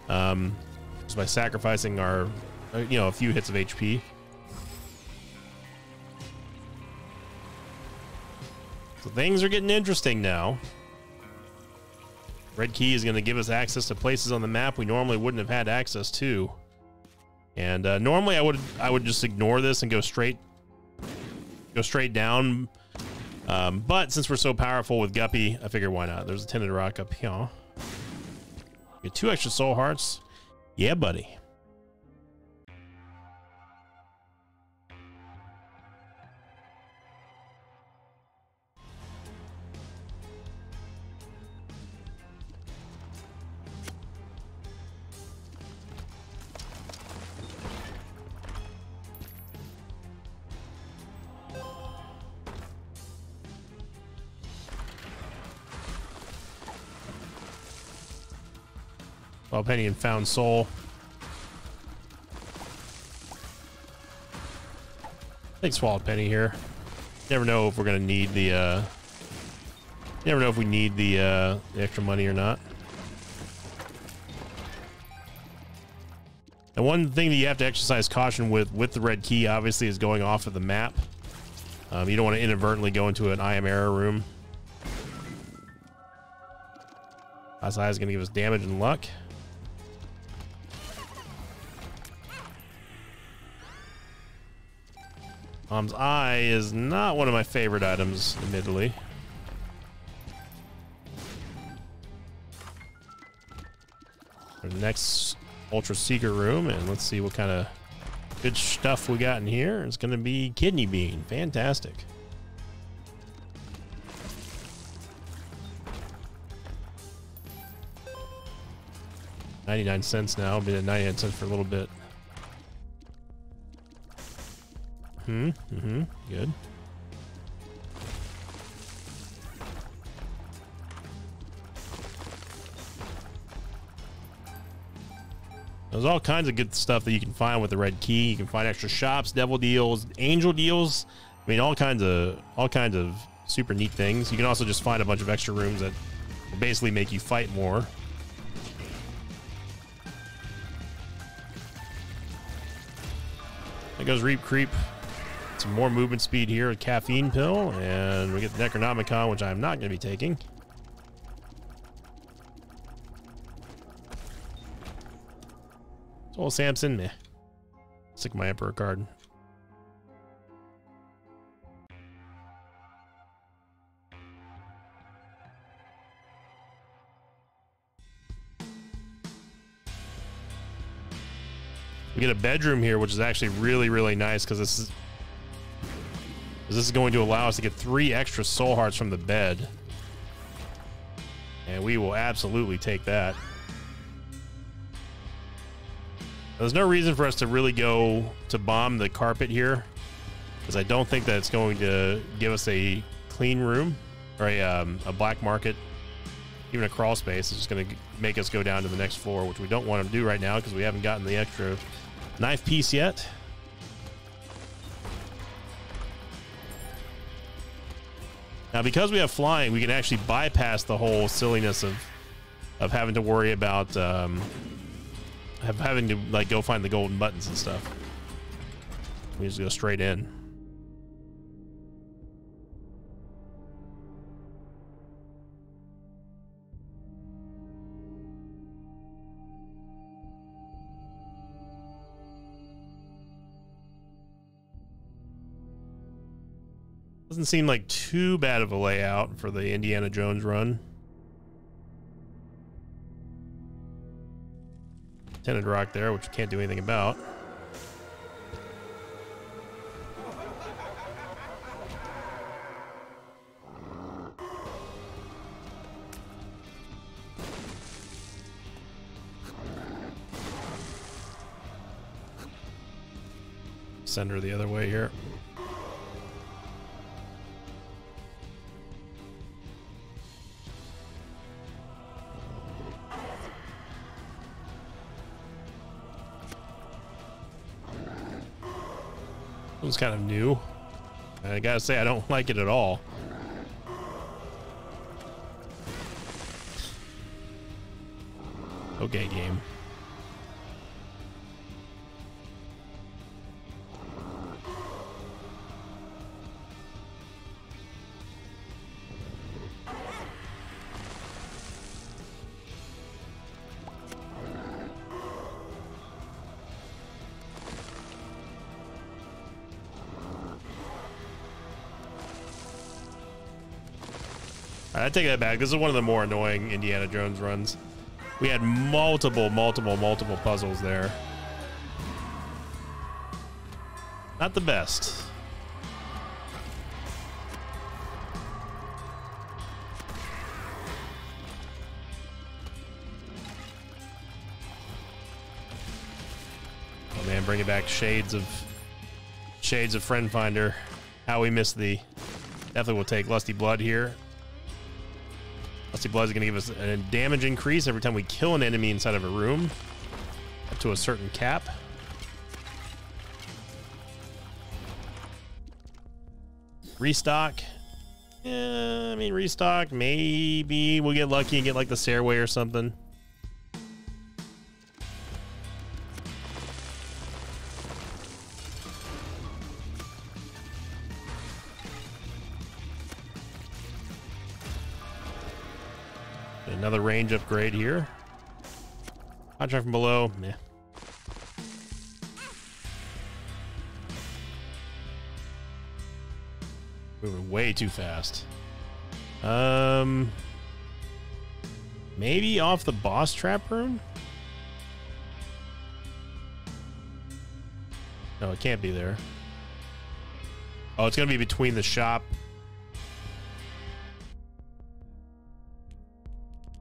Um, just by sacrificing our, you know, a few hits of H P. So things are getting interesting now. Red Key is going to give us access to places on the map we normally wouldn't have had access to. And uh, normally I would I would just ignore this and go straight go straight down. Um, but since we're so powerful with Guppy, I figured why not? There's a Tinted Rock up here. Get two extra soul hearts. Yeah, buddy. Well, Penny and Found Soul. I think Swallowed Penny here. Never know if we're gonna need the. Uh, never know if we need the, uh, the extra money or not. And one thing that you have to exercise caution with with the red key, obviously, is going off of the map. Um, you don't want to inadvertently go into an I am error room. Last Eye is gonna give us damage and luck. Mom's Eye is not one of my favorite items, admittedly. Our next Ultra Secret Room, and let's see what kind of good stuff we got in here. It's going to be Kidney Bean. Fantastic. ninety-nine cents now. Been at ninety-nine cents for a little bit. Hmm. Mm-hmm. Good. There's all kinds of good stuff that you can find with the red key. You can find extra shops, devil deals, angel deals. I mean, all kinds of all kinds of super neat things. You can also just find a bunch of extra rooms that will basically make you fight more. There goes Reap Creep. Some more movement speed here, a caffeine pill, and we get the Necronomicon, which I'm not going to be taking. It's old Samson, meh. Stick my Emperor card. We get a bedroom here, which is actually really, really nice because this is this is going to allow us to get three extra soul hearts from the bed. And we will absolutely take that. There's no reason for us to really go to bomb the carpet here, because I don't think that it's going to give us a clean room or a, um, a black market, even a crawl space. It's just going to make us go down to the next floor, which we don't want to do right now because we haven't gotten the extra knife piece yet. Now, because we have flying, we can actually bypass the whole silliness of, of having to worry about... Um, having to like go find the golden buttons and stuff. We just go straight in. Doesn't seem like too bad of a layout for the Indiana Jones run. Tented rock there, which we can't do anything about. Send her the other way here. It's kind of new. I gotta say, I don't like it at all. Okay, game. I take that back. This is one of the more annoying Indiana Jones runs. We had multiple, multiple, multiple puzzles there. Not the best. Oh man, bring it back. Shades of Shades of Friend Finder. How we miss thee. Definitely will take Lusty Blood here. Lusty Blood is going to give us a damage increase every time we kill an enemy inside of a room, up to a certain cap. Restock. Yeah, I mean, restock. Maybe we'll get lucky and get like the stairway or something. Another range upgrade here. Contract from below, meh. We were way too fast. Um, maybe off the boss trap room? No, it can't be there. Oh, it's gonna be between the shop.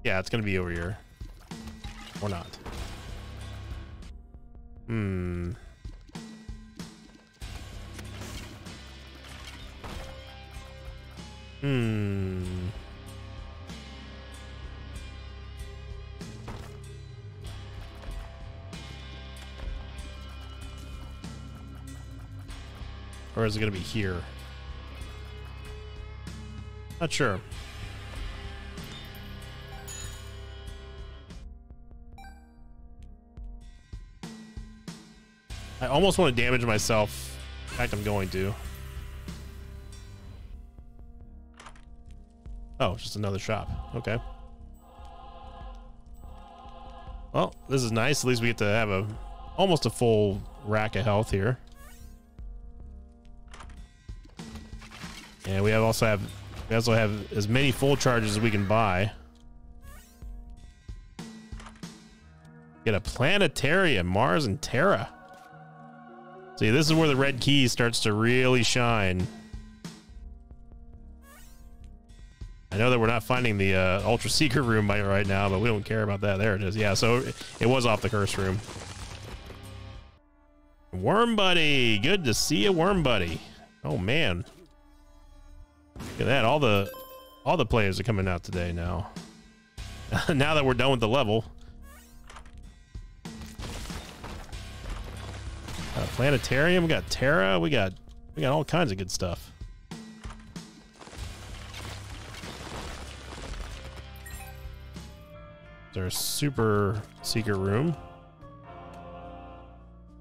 Yeah, it's going to be over here. Or not. Hmm. Hmm. Or is it going to be here? Not sure. I almost want to damage myself. In fact, I'm going to. Oh, just another shop. Okay. Well, this is nice. At least we get to have a almost a full rack of health here. And we have also have we also have as many full charges as we can buy. Get a planetarium, Mars and Terra. See, this is where the red key starts to really shine. I know that we're not finding the uh, Ultra Seeker room by, right now, but we don't care about that. There it is. Yeah, so it was off the curse room. Worm Buddy. Good to see you, Worm Buddy. Oh, man. Look at that. All the all the players are coming out today now. Now that we're done with the level. Got a planetarium, we got Terra, we got we got all kinds of good stuff. There's super secret room.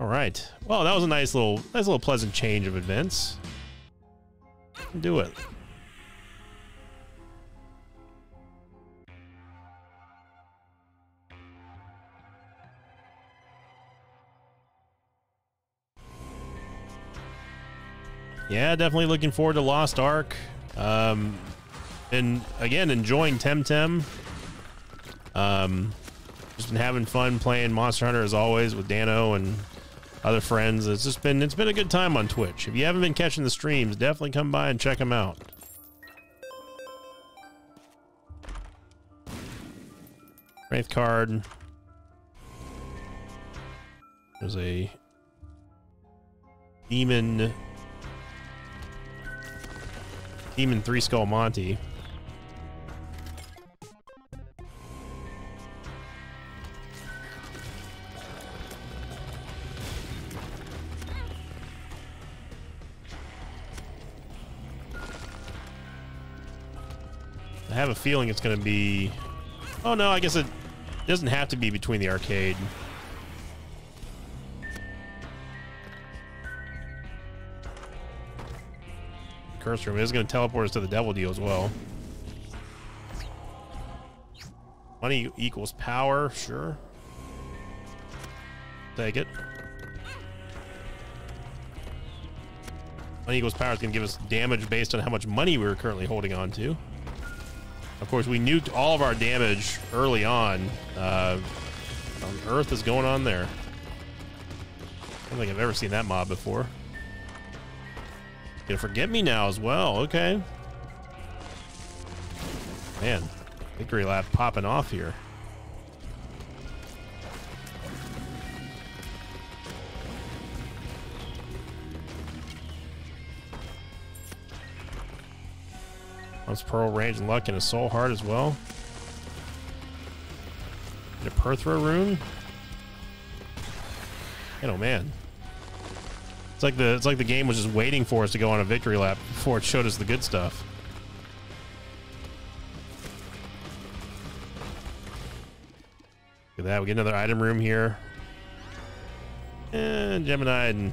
All right. Well, that was a nice little nice little pleasant change of events. Do it. Yeah, definitely looking forward to Lost Ark. Um, and again, enjoying Temtem. Um, just been having fun playing Monster Hunter as always with Dano and other friends. It's just been, it's been a good time on Twitch. If you haven't been catching the streams, definitely come by and check them out. Wraith card. There's a demon. Demon Three Skull Monty. I have a feeling it's going to be... Oh no, I guess it doesn't have to be between the arcade. Curse room is going to teleport us to the devil deal as well. Money equals power, sure. Take it. Money equals power is going to give us damage based on how much money we were currently holding on to. Of course, we nuked all of our damage early on. Uh, what on earth is going on there? I don't think I've ever seen that mob before. Gonna forget me now as well. Okay, man, victory lap popping off here. Once pearl range and luck and a soul heart as well. And a Perthra rune. And oh man. It's like the it's like the game was just waiting for us to go on a victory lap before it showed us the good stuff. Look at that, we get another item room here. And Gemini and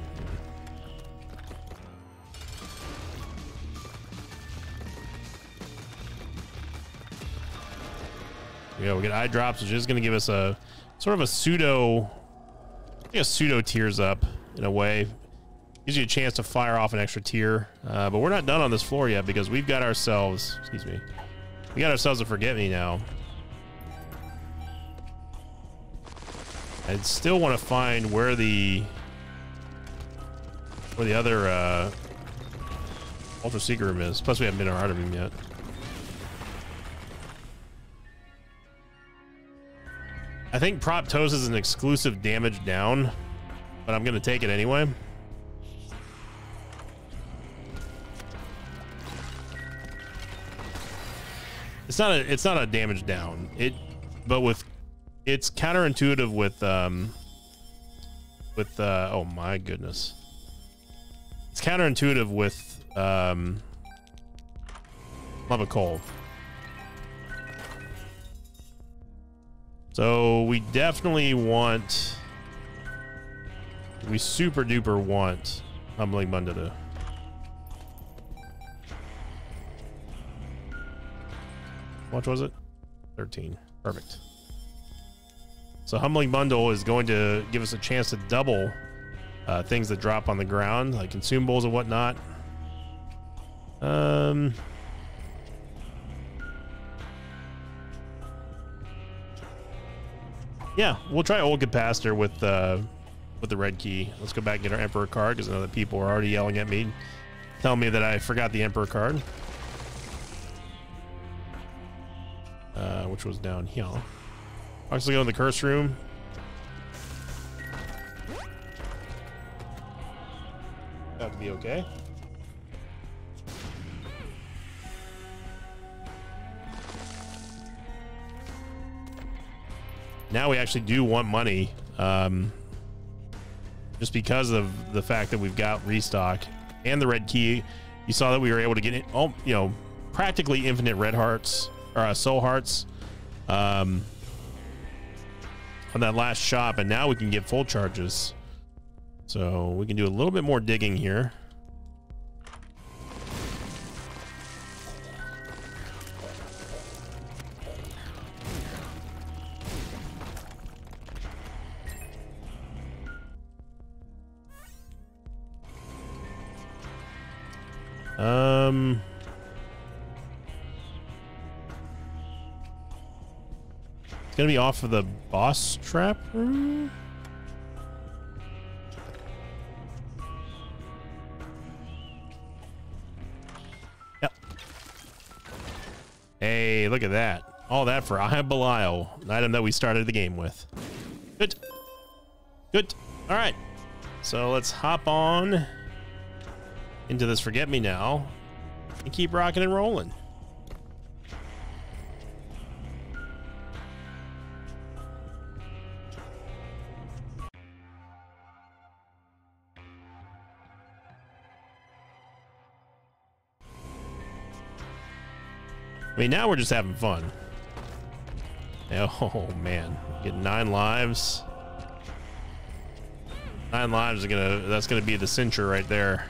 yeah, we get eye drops, which is gonna give us a sort of a pseudo I think a pseudo tiers up in a way. Gives you a chance to fire off an extra tier, uh, but we're not done on this floor yet because we've got ourselves, excuse me, we got ourselves a Forget Me Now. I'd still want to find where the where the other uh, Ultra Secret room is. Plus, we haven't been in our Art room yet. I think Prop Toes is an exclusive damage down, but I'm gonna take it anyway. It's not a, it's not a damage down. It, but with, it's counterintuitive with, um, with, uh, oh my goodness. It's counterintuitive with um, lava coal. So we definitely want, we super duper want Humbling Mundada. How much was it? thirteen. Perfect. So Humbling Bundle is going to give us a chance to double uh, things that drop on the ground, like consumables and whatnot. Um, yeah, we'll try Old Capacitor with uh, with the red key. Let's go back and get our Emperor card, because I know that people are already yelling at me, telling me that I forgot the Emperor card. Uh, which was down here. I'll actually go in the curse room. That would be okay. Now we actually do want money. Um, just because of the fact that we've got restock and the red key, you saw that we were able to get it, oh, you know, practically infinite red hearts. Or, uh, soul hearts um, on that last shop, and now we can get full charges, so we can do a little bit more digging here. Um. Gonna be off of the boss trap room. Yep. Hey, look at that. All that for I Have Belial, an item that we started the game with. Good. Good. All right. So let's hop on into this Forget Me Now and keep rocking and rolling. I mean, now we're just having fun. Oh man, get nine lives. Nine lives are gonna, that's gonna be the cincher right there.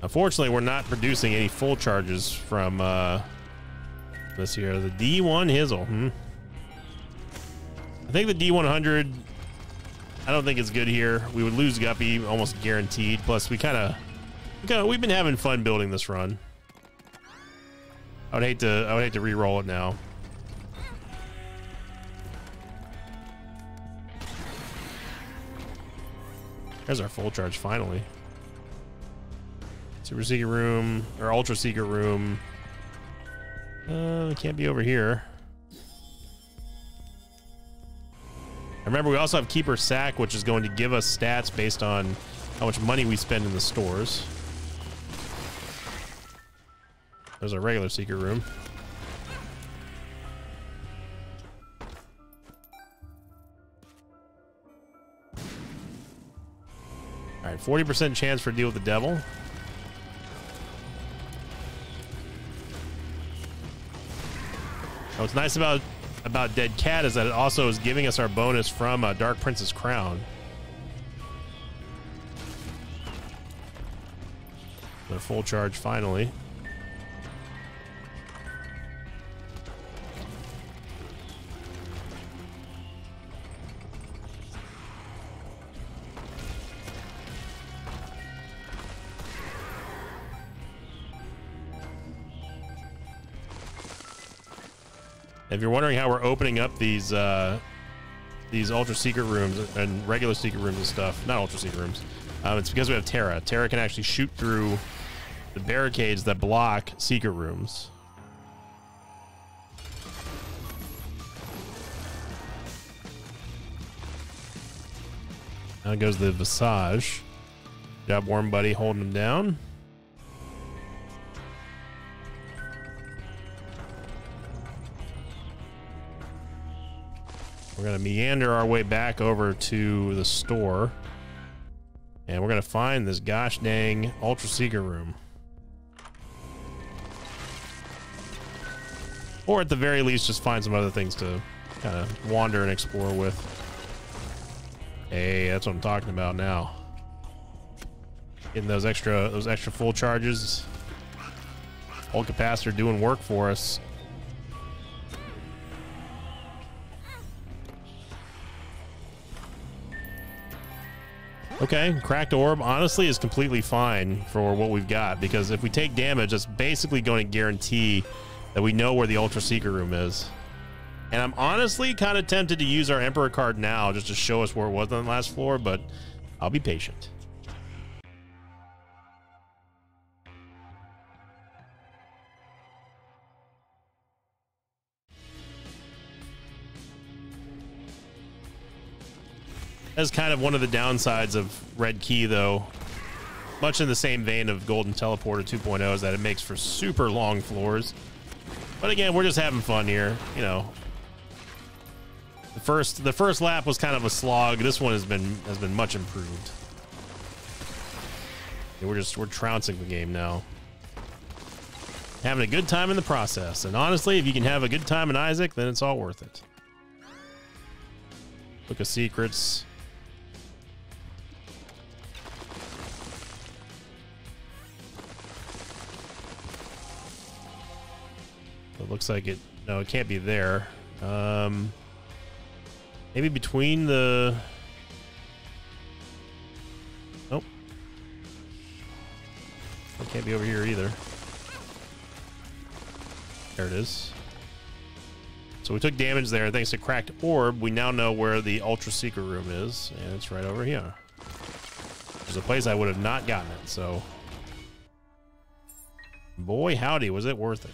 Unfortunately, we're not producing any full charges from uh, this here, the D one Hizzle. Hmm. I think the D one hundred, I don't think it's good here. We would lose Guppy almost guaranteed. Plus, we kind of, we kind of, we've been having fun building this run. I would hate to, I would hate to re-roll it now. There's our full charge finally. Super secret room or ultra secret room. Uh, can't be over here. I remember we also have Keeper Sack, which is going to give us stats based on how much money we spend in the stores. There's our regular secret room. All right, forty percent chance for deal with the devil. What's nice about about Dead Cat is that it also is giving us our bonus from uh, Dark Prince's Crown. Their full charge finally. If you're wondering how we're opening up these uh, these ultra secret rooms and regular secret rooms and stuff, not ultra secret rooms, um, it's because we have Terra. Terra can actually shoot through the barricades that block secret rooms. Now goes the Visage. Good job, Warm Buddy, holding him down. We're gonna meander our way back over to the store, and we're gonna find this gosh dang Ultra Seeker room. Or at the very least, just find some other things to kind of wander and explore with. Hey, that's what I'm talking about now. Getting those extra, those extra full charges. Old capacitor doing work for us. Okay, cracked orb honestly is completely fine for what we've got, because if we take damage, that's basically going to guarantee that we know where the Ultra Seeker room is. And I'm honestly kind of tempted to use our Emperor card now just to show us where it was on the last floor, but I'll be patient. That's kind of one of the downsides of Red Key, though, much in the same vein of Golden Teleporter two point oh, is that it makes for super long floors. But again, we're just having fun here, you know. The first, the first lap was kind of a slog. This one has been has been much improved. And we're just we're trouncing the game now, having a good time in the process. And honestly, if you can have a good time in Isaac, then it's all worth it. Book of Secrets. It looks like it, no, it can't be there. Um, maybe between the, nope. It can't be over here either. There it is. So we took damage there. Thanks to cracked orb, we now know where the Ultra Seeker room is, and it's right over here. There's a place I would have not gotten it, so. Boy, howdy, was it worth it.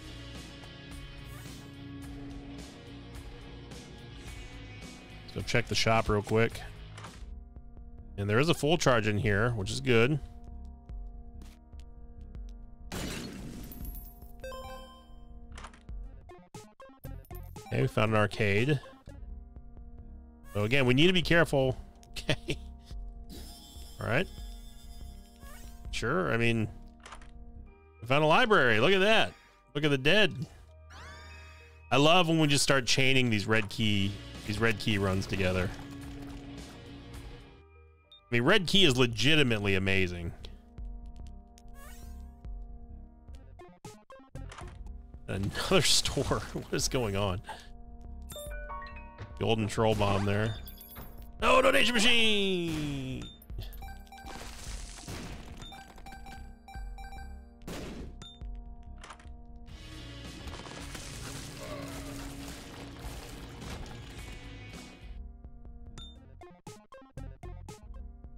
Go check the shop real quick. And there is a full charge in here, which is good. Okay, we found an arcade. So again, we need to be careful. Okay. All right. Sure, I mean, we found a library. Look at that. Look at the dead. I love when we just start chaining these red key These red key runs together. I mean, red key is legitimately amazing. Another store. What is going on? Golden troll bomb there. No donation machine.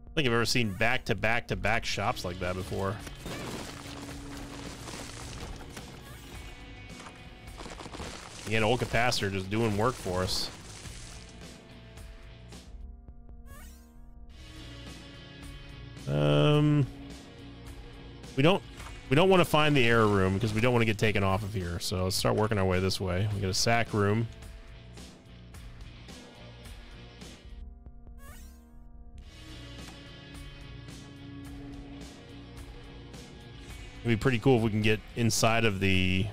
I don't think I've ever seen back to back to back shops like that before. Again, old capacitor just doing work for us. Um, we don't we don't want to find the air room because we don't want to get taken off of here. So let's start working our way this way. We got a sack room. It'd be pretty cool if we can get inside of the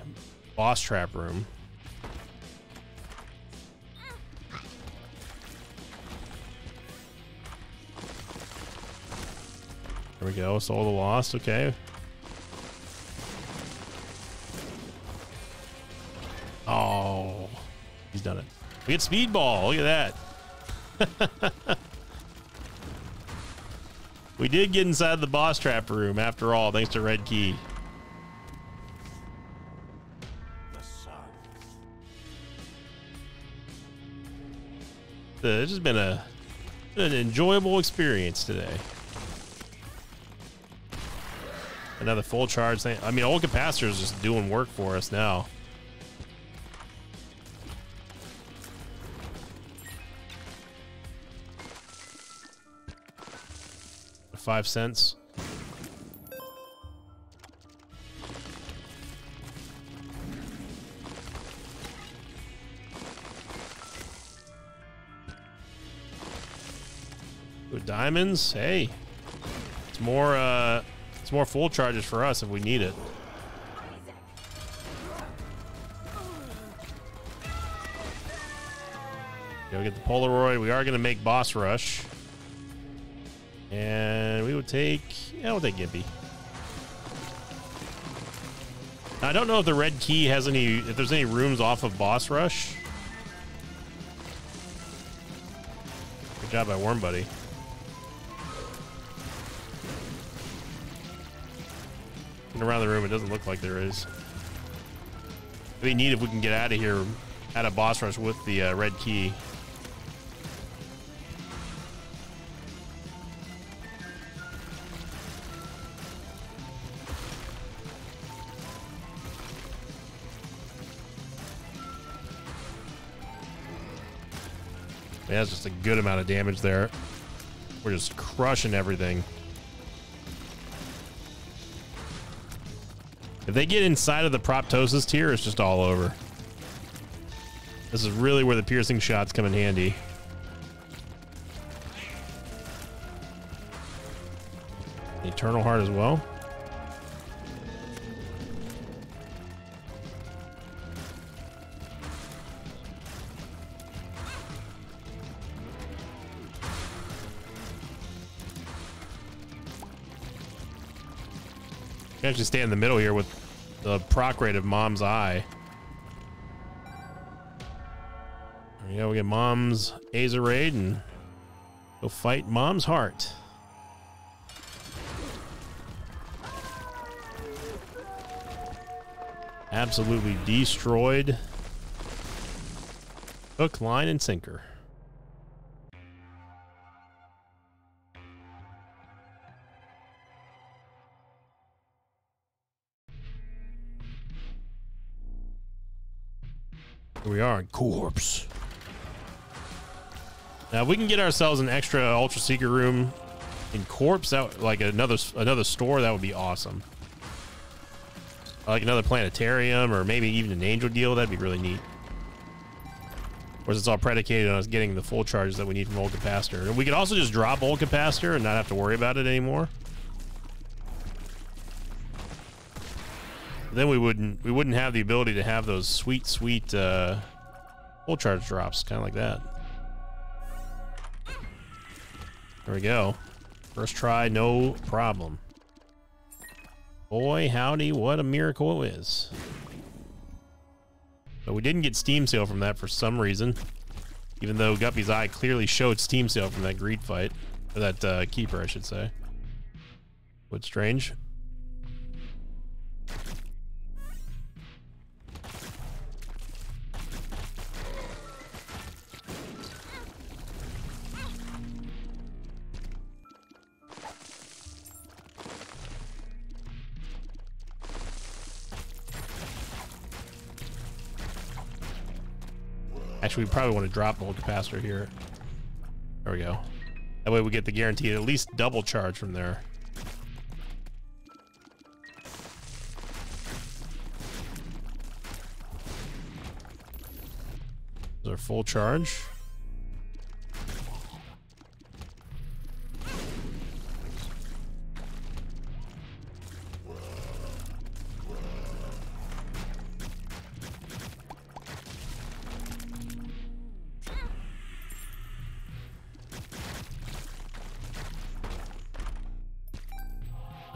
boss trap room. There we go. It's all the lost. Okay. Oh, he's done it. We get speedball. Look at that. We did get inside the boss trap room after all, thanks to Red Key. The sun. It's just been a an enjoyable experience today. Another full charge thing. I mean, old capacitor is just doing work for us now. Five cents. Ooh, diamonds. Hey, it's more, uh, it's more full charges for us if we need it. Go get the Polaroid. We are going to make boss rush. And we would take, yeah, we'll take Gimpy. I don't know if the red key has any, if there's any rooms off of boss rush. Good job by Worm Buddy. And around the room, it doesn't look like there is. It'd be neat if we can get out of here, out of boss rush with the uh, red key. That's just a good amount of damage there. We're just crushing everything. If they get inside of the Proptosis tier, it's just all over. This is really where the piercing shots come in handy. Eternal Heart as well. Actually stay in the middle here with the proc rate of Mom's Eye. There we go, we get Mom's Azer Raid and go fight Mom's Heart. Absolutely destroyed. Hook, line, and sinker. Here we are in Corpse. Now, if we can get ourselves an extra Ultra Seeker room in Corpse, that, like another another store, that would be awesome. Like another planetarium or maybe even an angel deal, that'd be really neat. Of course, it's all predicated on us getting the full charges that we need from Old Capacitor. And we could also just drop Old Capacitor and not have to worry about it anymore. Then we wouldn't we wouldn't have the ability to have those sweet sweet uh, full charge drops, kind of like that. There we go. First try, no problem. Boy, howdy, what a miracle it is! But we didn't get Steam Sale from that for some reason, even though Guppy's Eye clearly showed Steam Sale from that greed fight, or that uh, keeper, I should say. What's strange? Actually, we probably want to drop Old Capacitor here. There we go. That way we get the guaranteed at least double charge from there. Is our full charge?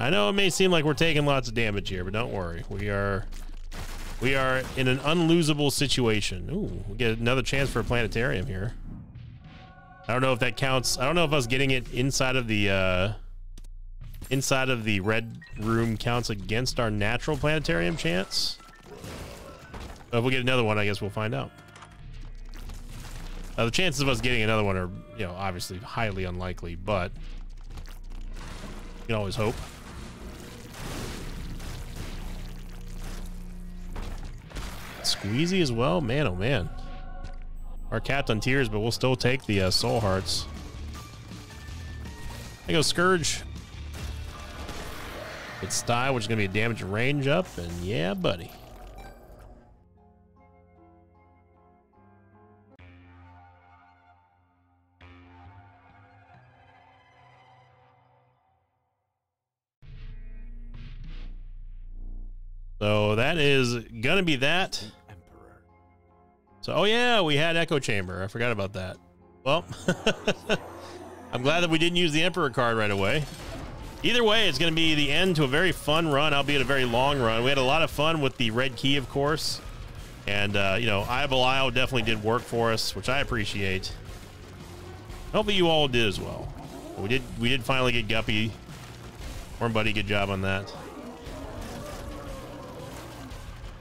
I know it may seem like we're taking lots of damage here, but don't worry. We are we are in an unlosable situation. Ooh, we get another chance for a planetarium here. I don't know if that counts. I don't know if us getting it inside of the uh, inside of the red room counts against our natural planetarium chance. But if we get another one, I guess we'll find out. Now, the chances of us getting another one are, you know, obviously highly unlikely, but you can always hope. Squeezy as well, man. Oh man, our capped on tears, but we'll still take the uh, soul hearts. I go Scourge. It's style, which is gonna be a damage range up, and yeah, buddy. So that is gonna be that. Emperor. So, oh yeah, we had Echo Chamber. I forgot about that. Well, I'm glad that we didn't use the Emperor card right away. Either way, it's gonna be the end to a very fun run, albeit a very long run. We had a lot of fun with the red key, of course. And, uh, you know, Eye of Belial definitely did work for us, which I appreciate. Hopefully you all did as well. We did we did finally get Guppy. Worm Buddy, good job on that.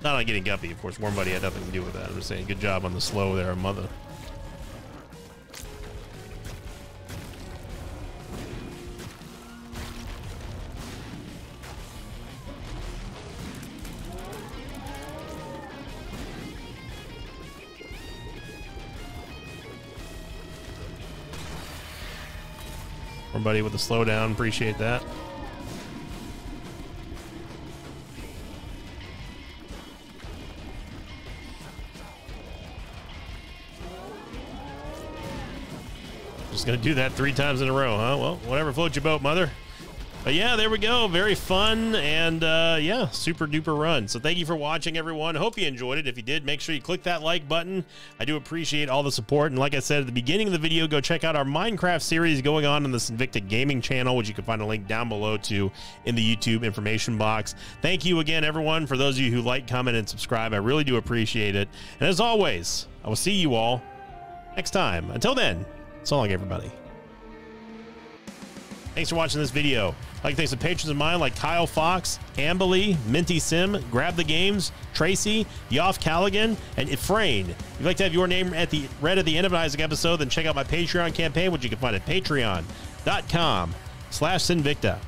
Not on getting Guppy, of course. Worm Buddy had nothing to do with that. I'm just saying, good job on the slow there, mother. Everybody with the slowdown, appreciate that. Just gonna do that three times in a row, huh? Well, whatever floats your boat, mother. But yeah, there we go. Very fun and uh, yeah, super duper run. So thank you for watching, everyone. Hope you enjoyed it. If you did, make sure you click that like button. I do appreciate all the support. And like I said at the beginning of the video, go check out our Minecraft series going on on the Sinvicta Gaming channel, which you can find a link down below to in the YouTube information box. Thank you again, everyone, for those of you who like, comment, and subscribe. I really do appreciate it. And as always, I will see you all next time. Until then, so long, everybody. Thanks for watching this video. I'd like to thank some patrons of mine like Kyle Fox, Amberly, Minty Sim, Grab the Games, Tracy, Yoff Callaghan, and Efrain. If you'd like to have your name at the read at the end of an Isaac episode, then check out my Patreon campaign, which you can find at patreon dot com slash Sinvicta.